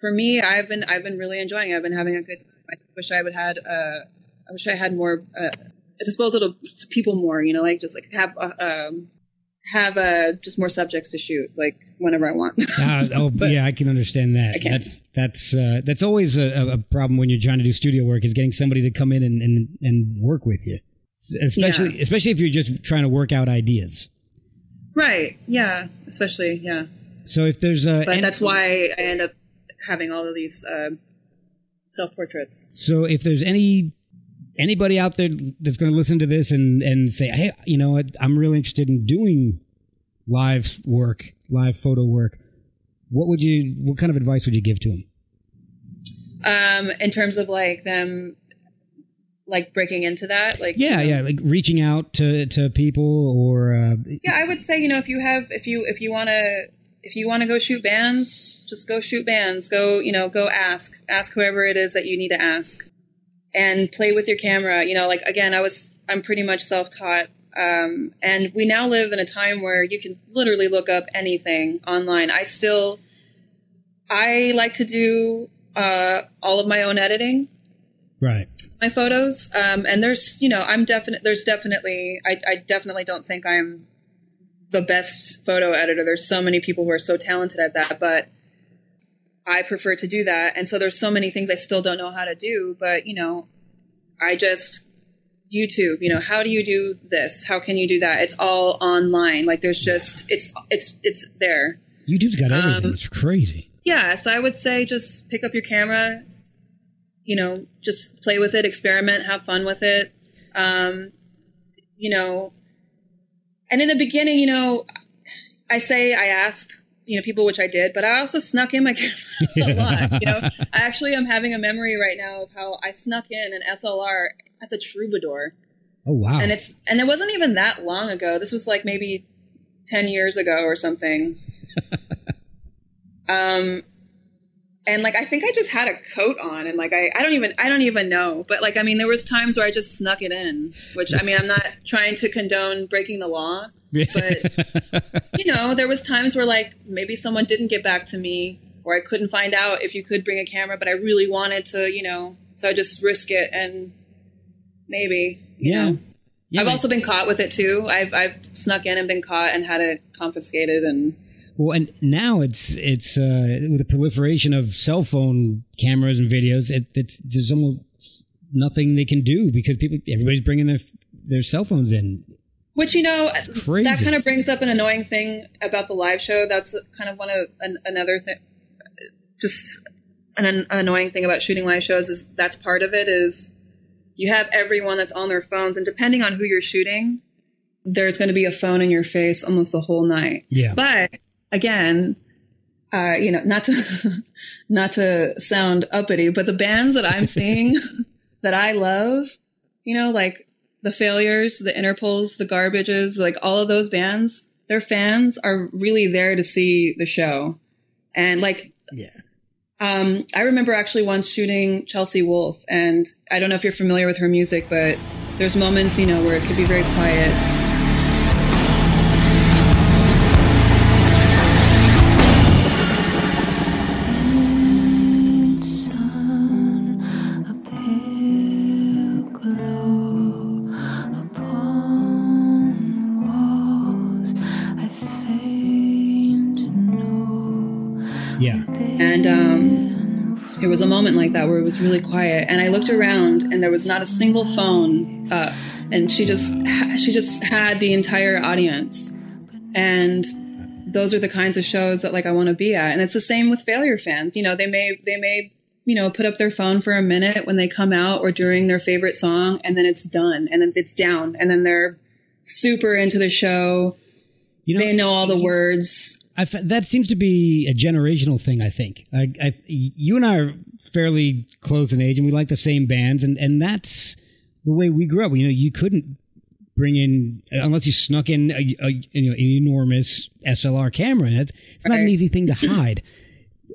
For me, I've been really enjoying it. I've been having a good time. I wish I would had more disposal to people more, you know, like just like have just more subjects to shoot like whenever I want. Yeah, I can understand that. That's always a problem when you're trying to do studio work is getting somebody to come in and work with you, especially if you're just trying to work out ideas. Right. Yeah. Especially. Yeah. So if there's but that's why I end up having all of these self-portraits. So if there's anybody out there that's going to listen to this and say, hey, you know what, I'm really interested in doing live photo work, what kind of advice would you give to them? In terms of like them like breaking into that, like like reaching out to people or I would say, you know, if you want to if you want to go shoot bands, just go shoot bands. Go, you know, go ask whoever it is that you need to ask, and play with your camera. You know, like again, I'm pretty much self-taught. And we now live in a time where you can literally look up anything online. I like to do all of my own editing. Right. My photos. And there's, you know, I definitely don't think I'm the best photo editor. There's so many people who are so talented at that, but I prefer to do that. And so there's so many things I still don't know how to do, but you know, I just YouTube, you know, how do you do this? How can you do that? It's all online. Like there's just, it's there. YouTube's got everything. It's crazy. Yeah. So I would say just pick up your camera, you know, just play with it, experiment, have fun with it. You know, and in the beginning, you know, I say I asked, you know, people, which I did, but I also snuck in my camera a lot. You know, I actually am having a memory right now of how I snuck in an SLR at the Troubadour. Oh, wow. And it wasn't even that long ago. This was like maybe 10 years ago or something. And like, I think I just had a coat on and like, I don't even know, but like, I mean, there was times where I just snuck it in, which I mean, I'm not trying to condone breaking the law, but you know, there was times where like, maybe someone didn't get back to me or I couldn't find out if you could bring a camera, but I really wanted to, you know, so I just risk it and maybe, you know, I've also been caught with it too. I've snuck in and been caught and had it confiscated and. Well, and now it's with the proliferation of cell phone cameras and videos, there's almost nothing they can do because everybody's bringing their cell phones in. Which, you know, that kind of brings up an annoying thing about the live show. That's kind of another thing, just an annoying thing about shooting live shows is that's part of it is you have everyone that's on their phones and depending on who you're shooting, there's going to be a phone in your face almost the whole night. Yeah. But again, you know, not to sound uppity, but the bands that I'm seeing that I love, you know, like the Failures, the Interpols, the Garbages, like all of those bands, their fans are really there to see the show. And like, yeah. I remember actually once shooting Chelsea Wolfe, and I don't know if you're familiar with her music, but there's moments, you know, where it could be very quiet. It was a moment like that where it was really quiet, and I looked around, and there was not a single phone up, and she just had the entire audience, and those are the kinds of shows that like I want to be at, and it's the same with Failure fans. You know, they may you know put up their phone for a minute when they come out or during their favorite song, and then it's done, and then it's down, and then they're super into the show. You know, they know all the words. That seems to be a generational thing, I think. You and I are fairly close in age, and we like the same bands, and that's the way we grew up. You know, you couldn't bring in, unless you snuck in an enormous SLR camera. It's not an easy thing to hide.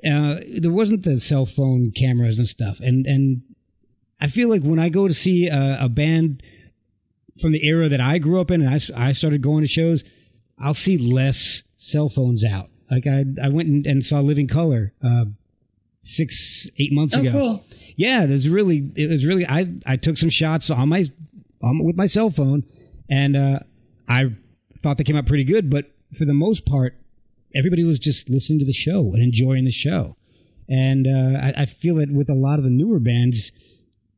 There wasn't the cell phone cameras and stuff. And I feel like when I go to see a band from the era that I grew up in, and I started going to shows, I'll see less cell phones out. Like I went and saw Living Color 6-8 months ago. Cool. Yeah, it was really I took some shots with my cell phone, and I thought they came out pretty good, but for the most part everybody was just listening to the show and enjoying the show. And I feel that with a lot of the newer bands,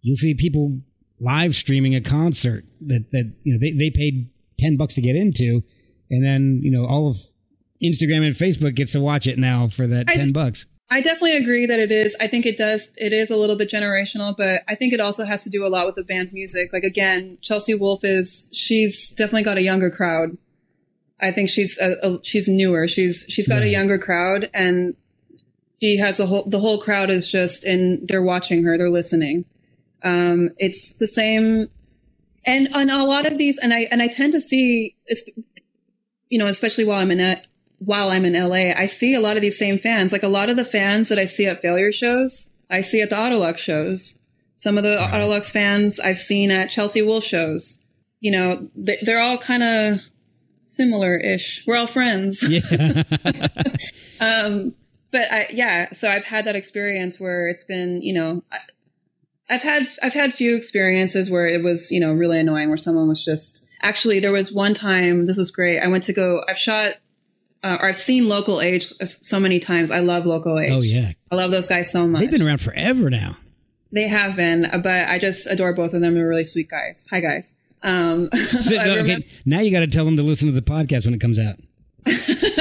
you'll see people live streaming a concert that you know they paid $10 to get into, and then you know all of Instagram and Facebook gets to watch it now for that $10. I definitely agree that it is. I think it is a little bit generational, but I think it also has to do a lot with the band's music. Like again, Chelsea Wolfe she's definitely got a younger crowd. I think she's newer. She's got a younger crowd, and she has the whole crowd is just in. They're watching her. They're listening. It's the same, and on a lot of these, and I tend to see, you know, especially while I'm in that. while I'm in LA, I see a lot of these same fans. Like a lot of the fans that I see at Failure shows, I see at the Autolux shows. Some of the Autolux fans I've seen at Chelsea Wolfe shows. You know, they're all kind of similar-ish. We're all friends. Yeah. So I've had that experience where it's been, you know, I've had few experiences where it was, you know, really annoying, where someone was just, actually there was one time, this was great. I went to go, I've seen Local H so many times. I love Local H. Oh yeah. I love those guys so much. They've been around forever now. They have been, but I just adore both of them. They're really sweet guys. Hi guys. Okay. Now you got to tell them to listen to the podcast when it comes out.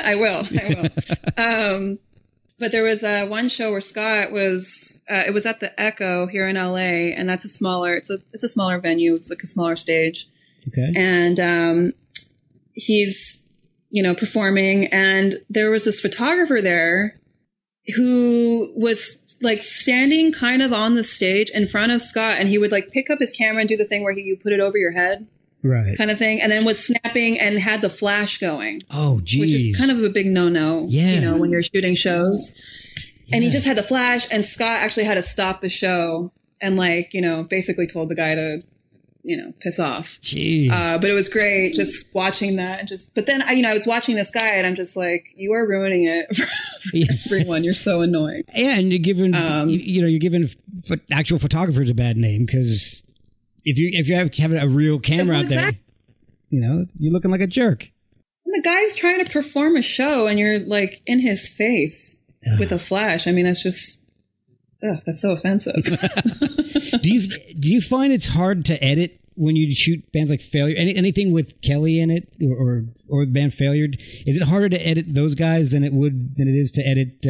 I will. But there was one show where Scott was, it was at the Echo here in LA, and that's a smaller venue. It's like a smaller stage. Okay. And he's, you know, performing, and there was this photographer there who was like standing kind of on the stage in front of Scott, and he would like pick up his camera and do the thing where you put it over your head. Right. Kind of thing. And then was snapping and had the flash going. Oh, geez. Which is kind of a big no-no, you know, when you're shooting shows. Yeah. And he just had the flash, and Scott actually had to stop the show and like, you know, basically told the guy to, you know, piss off. Jeez. But it was great just watching that. And just, but then, I was watching this guy, and I'm just like, you are ruining it for everyone. You're so annoying. Yeah, and you're giving, you're giving actual photographers a bad name because... If you have a real camera out there, you know, you're looking like a jerk. And the guy's trying to perform a show, and you're like in his face with a flash. I mean, that's just that's so offensive. Do you find it's hard to edit when you shoot bands like Failure? Anything with Kelly in it or the band Failure? Is it harder to edit those guys than it is to edit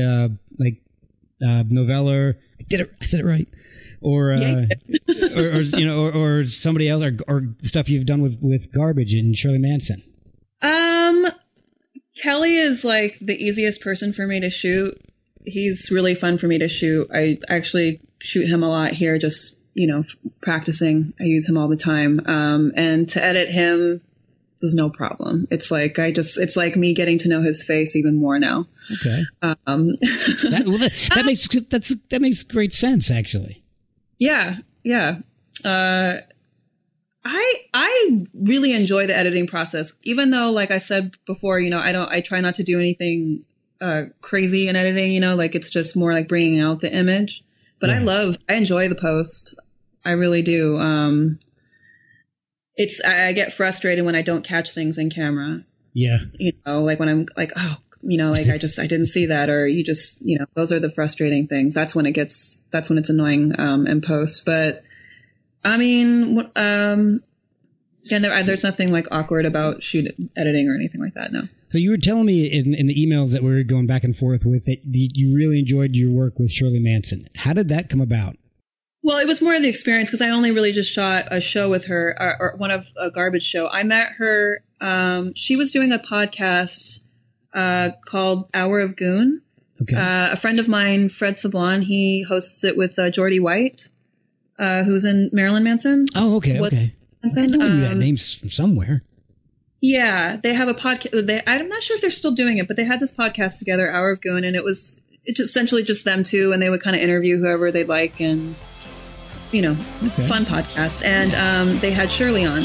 Noveller? I said it right. Or somebody else, or stuff you've done with Garbage and Shirley Manson. Kelly is like the easiest person for me to shoot. He's really fun for me to shoot. I actually shoot him a lot here, just, you know, practicing. I use him all the time. And to edit him is no problem. It's like me getting to know his face even more now. Okay. That makes great sense, actually. Yeah. Yeah. I really enjoy the editing process, even though, like I said before, you know, I try not to do anything crazy in editing, you know, like it's just more like bringing out the image, but yeah. I enjoy the post. I really do. I get frustrated when I don't catch things in camera. Yeah. You know, like when I'm like, oh, you know, like I didn't see that, or you just, you know, those are the frustrating things. That's when it's annoying in post. But I mean, there's nothing like awkward about editing or anything like that. No. So you were telling me in the emails that we were going back and forth with that you really enjoyed your work with Shirley Manson. How did that come about? Well, it was more of the experience because I only really just shot a show with her, or one of a Garbage show. I met her. She was doing a podcast called Hour of Goon. Okay. A friend of mine, Fred Sablon, he hosts it with Jordy White, who's in Marilyn Manson. Oh, okay. Manson. I know you had names from somewhere. Yeah, they have a podcast. I'm not sure if they're still doing it, but they had this podcast together, Hour of Goon, and it's essentially just them two, and they would kind of interview whoever they'd like, and you know, fun podcast. And they had Shirley on.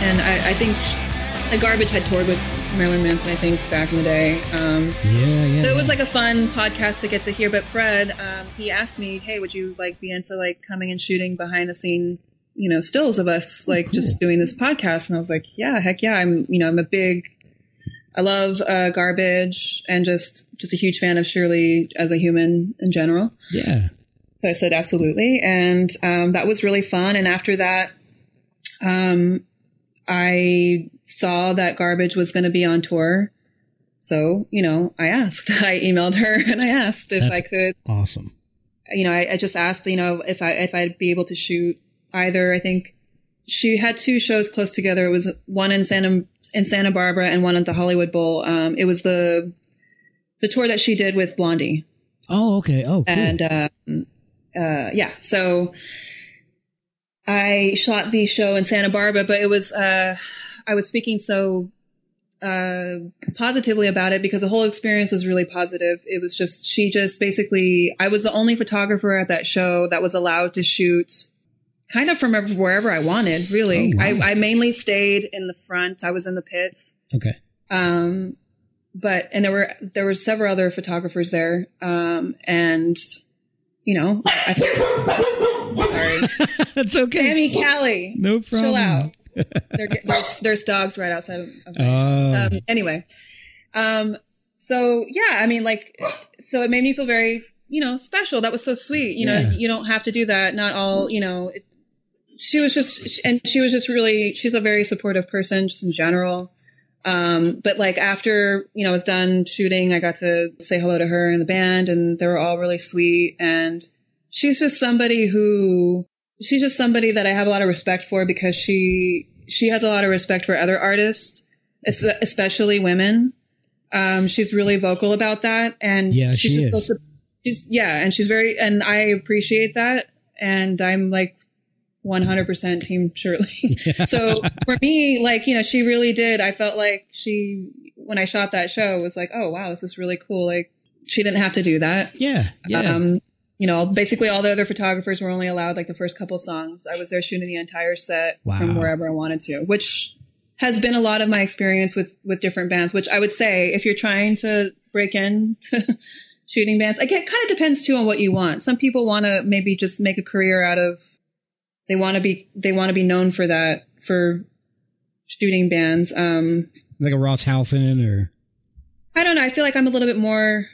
And I think the Garbage had toured with Marilyn Manson, I think, back in the day. So it was like a fun podcast to get to hear. But Fred, he asked me, hey, would you like be into like coming and shooting behind the scene, you know, stills of us, like just doing this podcast? And I was like, yeah, heck yeah. I love Garbage, and just a huge fan of Shirley as a human in general. Yeah. So I said, absolutely. And that was really fun. And after that, I saw that Garbage was going to be on tour. So, you know, I emailed her and I asked if I could. Awesome. You know, I just asked, you know, if I'd be able to shoot either, I think She had two shows close together. It was one in Santa Barbara and one at the Hollywood Bowl. It was the tour that she did with Blondie. Oh, okay. Oh, cool. And yeah, so I shot the show in Santa Barbara, but it was I was speaking so positively about it because the whole experience was really positive. It was just basically I was the only photographer at that show that was allowed to shoot kind of from wherever I wanted, really. Oh, wow. I mainly stayed in the front. I was in the pits. Okay. But there were several other photographers there. And you know, I felt sorry. That's okay. Sammy Callie. No problem. Chill out. There's dogs right outside of my house. Anyway. So yeah, I mean, like, so it made me feel very, you know, special. That was so sweet. You know, you don't have to do that. Not all, you know, she's a very supportive person just in general. But like after, you know, I was done shooting, I got to say hello to her and the band, and they were all really sweet. And she's just somebody that I have a lot of respect for because she has a lot of respect for other artists, especially women. She's really vocal about that. And yeah, and I appreciate that. And I'm like 100% team Shirley. Yeah. So for me, like, you know, she really did. I felt like when I shot that show, was like, oh, wow, this is really cool. Like, she didn't have to do that. Yeah. Yeah. You know, basically all the other photographers were only allowed like the first couple songs. I was there shooting the entire set from wherever I wanted to, which has been a lot of my experience with different bands, which I would say if you're trying to break in to shooting bands, again, it kind of depends too on what you want. Some people want to maybe just make a career out of, they want to be known for that, for shooting bands. Like a Ross Halfin or. I don't know. I feel like I'm a little bit more,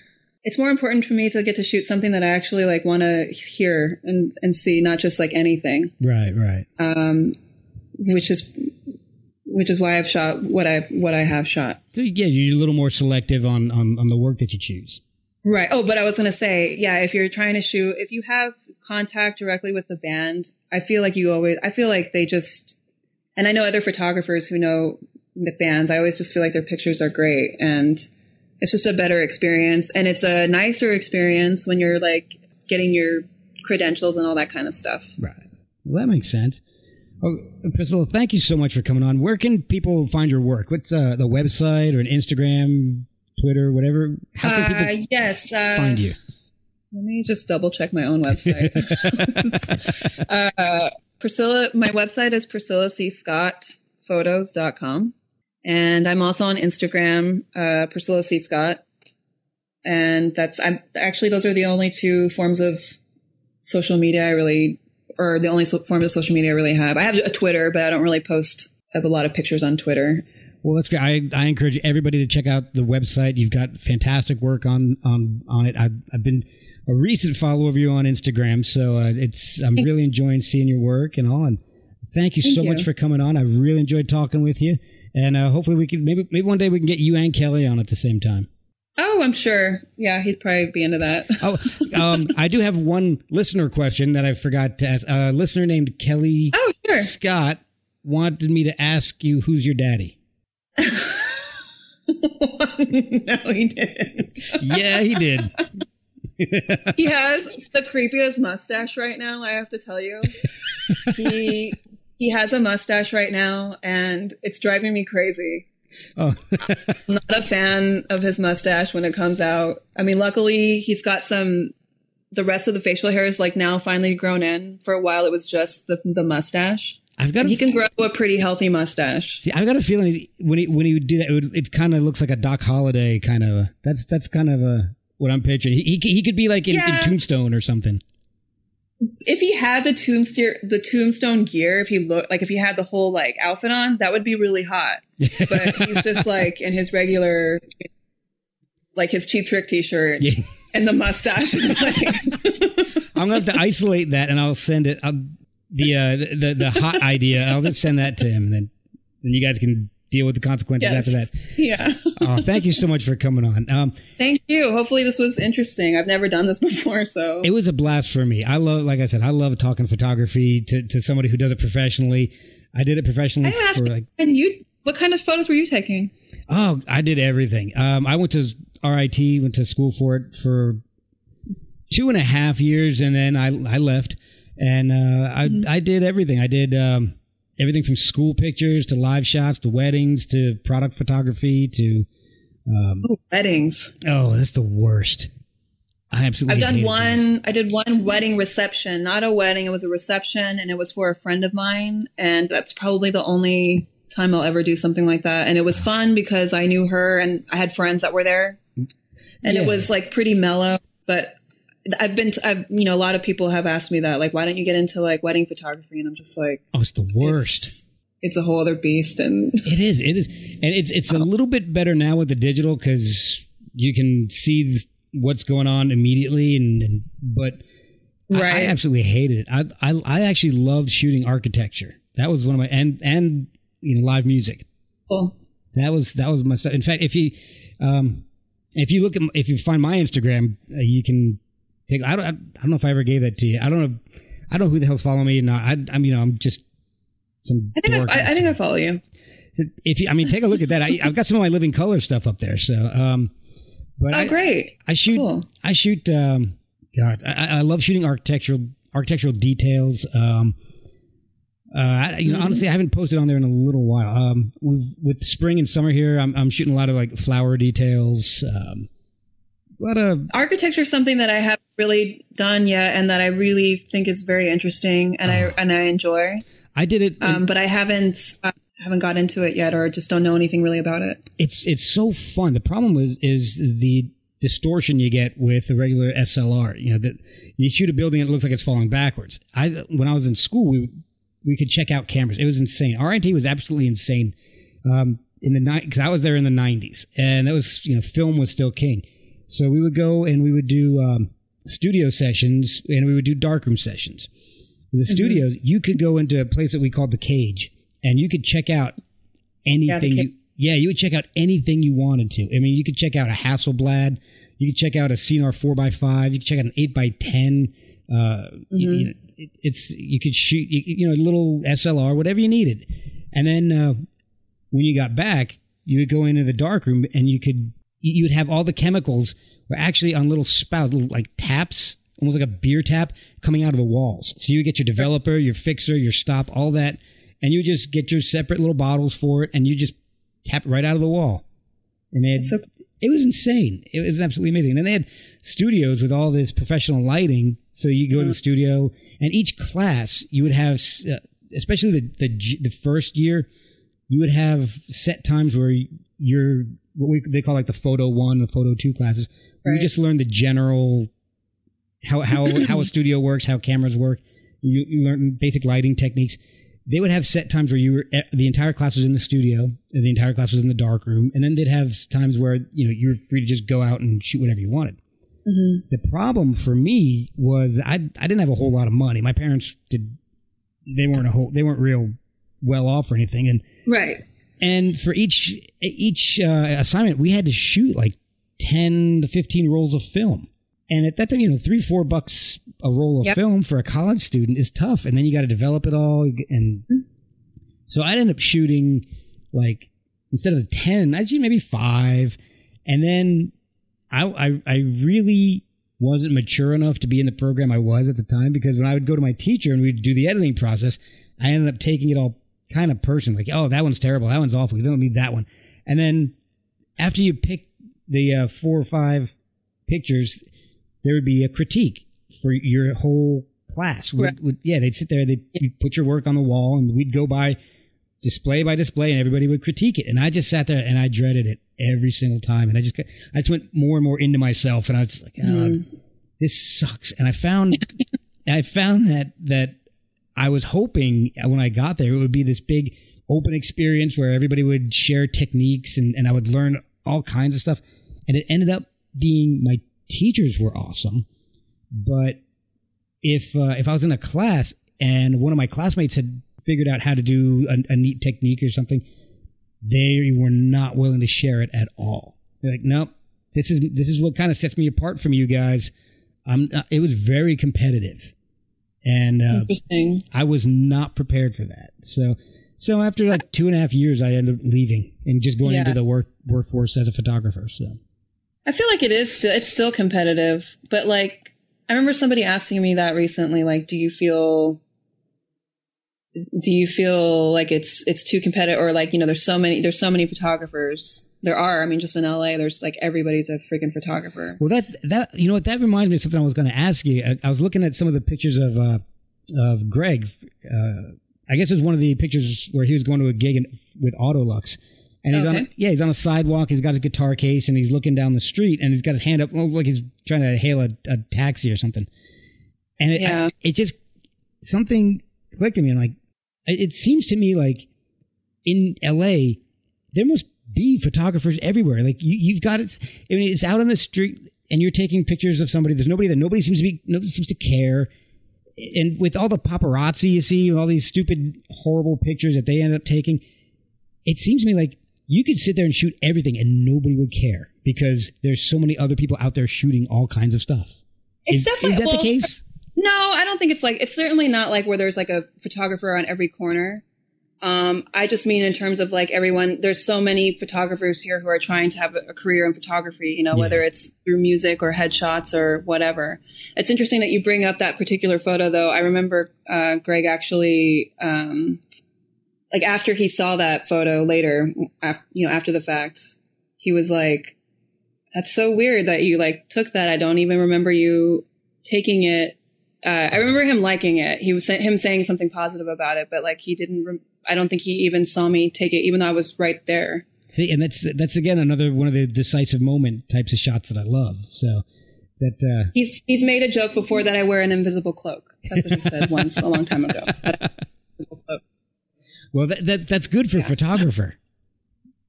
it's more important for me to get to shoot something that I actually like want to hear and see, not just like anything. Right. Which is why I've shot what I have shot. So yeah, you're a little more selective on the work that you choose. Right. Oh, but I was going to say, yeah, if you're trying to shoot, if you have contact directly with the band, I feel like they just, and I know other photographers who know the bands, I always just feel like their pictures are great, and it's just a better experience, and it's a nicer experience when you're like getting your credentials and all that kind of stuff. Right. Well, that makes sense. Oh, Priscilla, thank you so much for coming on. Where can people find your work? What's the website or an Instagram? Twitter, whatever. How can people find you? Let me just double check my own website. My website is priscillacscottphotos.com, and I'm also on Instagram, Priscilla C. Scott, and those are the only two forms of social media I really have. I have a Twitter, but I don't really post. I have a lot of pictures on Twitter. Well, that's great. I encourage everybody to check out the website. You've got fantastic work on it. I've been a recent follower of you on Instagram, so I'm really enjoying seeing your work and all. And thank you so much for coming on. I really enjoyed talking with you, and hopefully we can maybe one day we can get you and Kelly on at the same time. Oh, I'm sure. Yeah, he'd probably be into that. I do have one listener question that I forgot to ask. A listener named Kelly Scott wanted me to ask you, who's your daddy? No, he didn't. Yeah, he did. He has the creepiest mustache right now, I have to tell you. He has a mustache right now, and it's driving me crazy. Oh. I'm not a fan of his mustache when it comes out. I mean, luckily he's got the rest of the facial hair is like now finally grown in. For a while it was just the mustache. He can grow a pretty healthy mustache. See, I've got a feeling when he would do that, it kind of looks like a Doc Holliday kind of. That's kind of what I'm picturing. He could be like in Tombstone or something. If he had the Tombstone gear, if he had the whole like outfit on, that would be really hot. But he's just like in his regular, like his Cheap Trick T-shirt and the mustache is like. I'm gonna have to isolate that, and I'll send it. The hot idea. I'll just send that to him, and then you guys can deal with the consequences after that. Yeah. Oh, thank you so much for coming on. Thank you. Hopefully this was interesting. I've never done this before, so it was a blast for me. I love talking photography to somebody who does it professionally. I did it professionally. I asked, and you, what kind of photos were you taking? Oh, I did everything. I went to RIT, went to school for it for 2.5 years, and then I left. And I did everything. I did everything from school pictures to live shots to weddings to product photography to weddings. Oh, that's the worst. I absolutely. I did one wedding reception, not a wedding. It was a reception, and it was for a friend of mine. And that's probably the only time I'll ever do something like that. And it was fun because I knew her, and I had friends that were there, and it was like pretty mellow, but. I've you know, a lot of people have asked me that, like, why don't you get into like wedding photography? And I'm just like, oh, it's the worst. It's a whole other beast, and it is, and it's a little bit better now with the digital because you can see what's going on immediately, but I absolutely hated it. I actually loved shooting architecture. That was one of my and you know, live music. Cool. That was my stuff. In fact, if you look at if you find my Instagram, you can. I don't know if I ever gave that to you. I don't know who the hell's following me. No, I'm just some. I think I follow you. If you, take a look at that. I've got some of my Living Color stuff up there. So, but great! I shoot. God, I love shooting architectural details. Honestly, I haven't posted on there in a little while. With spring and summer here, I'm shooting a lot of like flower details. Architecture is something that I haven't really done yet, and that I really think is very interesting, and I enjoy. I did it, but I haven't got into it yet, or just don't know anything really about it. It's so fun. The problem is the distortion you get with the regular SLR. You know, that you shoot a building and it looks like it's falling backwards. When I was in school, we could check out cameras. It was insane. RIT was absolutely insane because I was there in the 90s, and that was, you know, film was still king. So we would go and we would do studio sessions, and we would do darkroom sessions. With the studios, you could go into a place that we called the cage, and you could check out anything. You would check out anything you wanted to. I mean, you could check out a Hasselblad. You could check out a Cenar 4x5. You could check out an 8x10. You could shoot, a little SLR, whatever you needed. And then when you got back, you would go into the darkroom, and you would have all the chemicals were actually on little spouts, little like taps, almost like a beer tap coming out of the walls. So you would get your developer, your fixer, your stop, all that, and you would just get your separate little bottles for it, and you just tap it right out of the wall. And it was insane. It was absolutely amazing. And then they had studios with all this professional lighting. So you go to the studio, and each class you would have, especially the first year, you would have set times where you're they call like the photo 1 and the photo 2 classes. Right. You just learn the general how a studio works, how cameras work. You learn basic lighting techniques. They would have set times where the entire class was in the studio, and the entire class was in the dark room, and then they'd have times where you were free to just go out and shoot whatever you wanted. Mm-hmm. The problem for me was I didn't have a whole lot of money. My parents weren't real well off or anything, and right. And for each assignment, we had to shoot like 10 to 15 rolls of film. And at that time, $3-4 a roll of film for a college student is tough. And then you got to develop it all. And so I ended up shooting like, instead of 10, I'd shoot maybe 5. And then I really wasn't mature enough to be in the program I was at the time, because when I would go to my teacher and we'd do the editing process, I ended up taking it all kind of person, like, oh, that one's terrible, that one's awful, you don't need that one. And then after you pick the 4 or 5 pictures, there would be a critique for your whole class. Right. They'd sit there, you'd put your work on the wall, and we'd go by display, and everybody would critique it. And I just sat there, and I dreaded it every single time. And I just went more and more into myself, and I was just like, this sucks. And I found that I was hoping when I got there, it would be this big open experience where everybody would share techniques and I would learn all kinds of stuff. And it ended up being my teachers were awesome. But if I was in a class and one of my classmates had figured out how to do a neat technique or something, they were not willing to share it at all. They're like, nope, this is what kind of sets me apart from you guys. It was very competitive. And I was not prepared for that. So So after like 2.5 years, I ended up leaving and just going into the workforce as a photographer. So I feel like it's still competitive, but like I remember somebody asking me that recently, like, do you feel like it's too competitive, or like, you know, there's so many photographers. There are. I mean, just in LA, there's like everybody's a freaking photographer. Well, that you know what, that reminded me of something I was going to ask you. I was looking at some of the pictures of Greg. I guess it was one of the pictures where he was going to a gig with Autolux, and he's on a sidewalk. He's got his guitar case and he's looking down the street and he's got his hand up like he's trying to hail a taxi or something. And it just something clicked in me. I'm like, it seems to me like in LA there must be photographers everywhere. Like you've got it. I mean, it's out on the street and you're taking pictures of somebody. There's nobody there. Nobody seems to care. And with all the paparazzi you see, with all these stupid, horrible pictures that they end up taking, it seems to me like you could sit there and shoot everything and nobody would care because there's so many other people out there shooting all kinds of stuff. Is that the case? No, I don't think it's like, it's certainly not like where there's like a photographer on every corner. I just mean in terms of like everyone, there's so many photographers here who are trying to have a career in photography, you know, whether it's through music or headshots or whatever. It's interesting that you bring up that particular photo, though. I remember Greg actually, like after he saw that photo later, you know, after the fact, he was like, that's so weird that you like took that. I don't even remember you taking it. I remember him liking it. He was him saying something positive about it, but like he didn't. I don't think he even saw me take it, even though I was right there. See, and that's again another one of the decisive moment types of shots that I love. So that he's made a joke before that I wear an invisible cloak. That's what he said once a long time ago. Well, that's good for a photographer.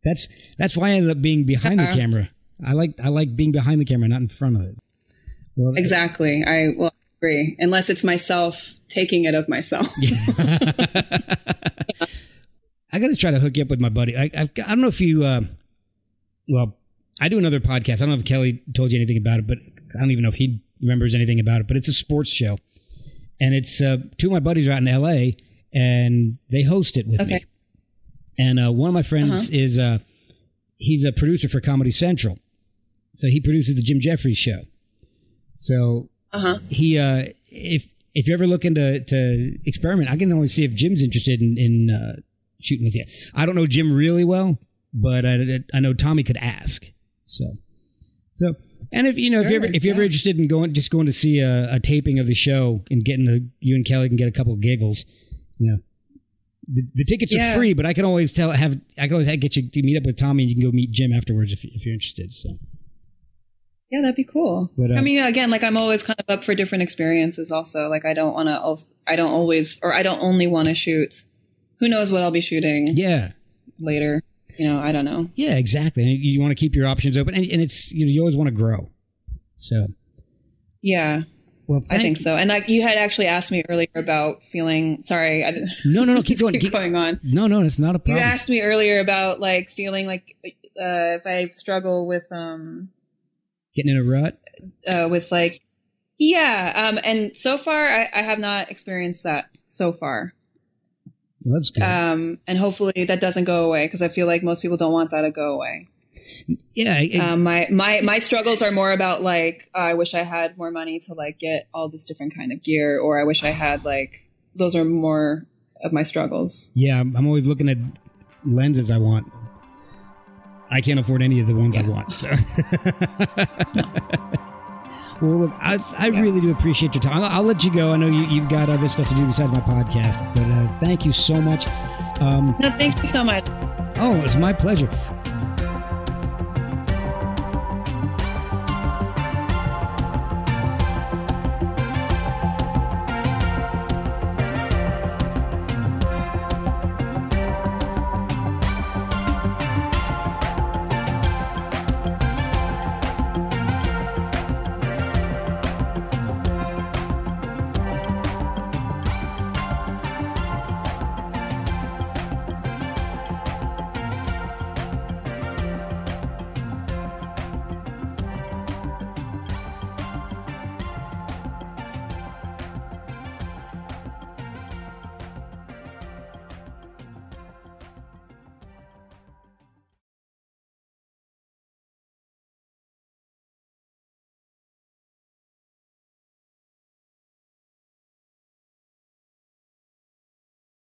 That's why I ended up being behind the camera. I like being behind the camera, not in front of it. Well, exactly. I agree, unless it's myself taking it of myself. I got to try to hook you up with my buddy. I don't know if you, well, I do another podcast. I don't know if Kelly told you anything about it, but I don't even know if he remembers anything about it, but it's a sports show. And it's two of my buddies are out in LA and they host it with me. And one of my friends is, he's a producer for Comedy Central. So he produces the Jim Jeffries show. So he, if you're ever looking to experiment, I can always see if Jim's interested in shooting with you. I don't know Jim really well, but I know Tommy could ask. So, and if you know, if you're ever interested in going to see a taping of the show and you and Kelly can get a couple of giggles, you know, the tickets are free, but I can always get you to meet up with Tommy and you can go meet Jim afterwards if you're interested. So. Yeah, that'd be cool. But, I mean, again, like I'm always kind of up for different experiences also. Like I don't only want to shoot. Who knows what I'll be shooting later. You know, I don't know. Yeah, exactly. And you want to keep your options open. And it's, you know, you always want to grow. So. Yeah. Well, I think so. And like you had actually asked me earlier about feeling sorry. I didn't, no. Keep going on. No, it's not a problem. You asked me earlier about like feeling like if I struggle with, getting in a rut? With like, and so far, I have not experienced that so far. Well, that's good. And hopefully that doesn't go away because I feel like most people don't want that to go away. Yeah. My struggles are more about like, I wish I had more money to like get all this different kind of gear, or I wish I had like, those are more of my struggles. Yeah. I'm always looking at lenses I want. I can't afford any of the ones I want. So. Well, look, I really do appreciate your time. I'll let you go. I know you've got other stuff to do besides my podcast, but thank you so much. No, thank you so much. Oh, it's my pleasure.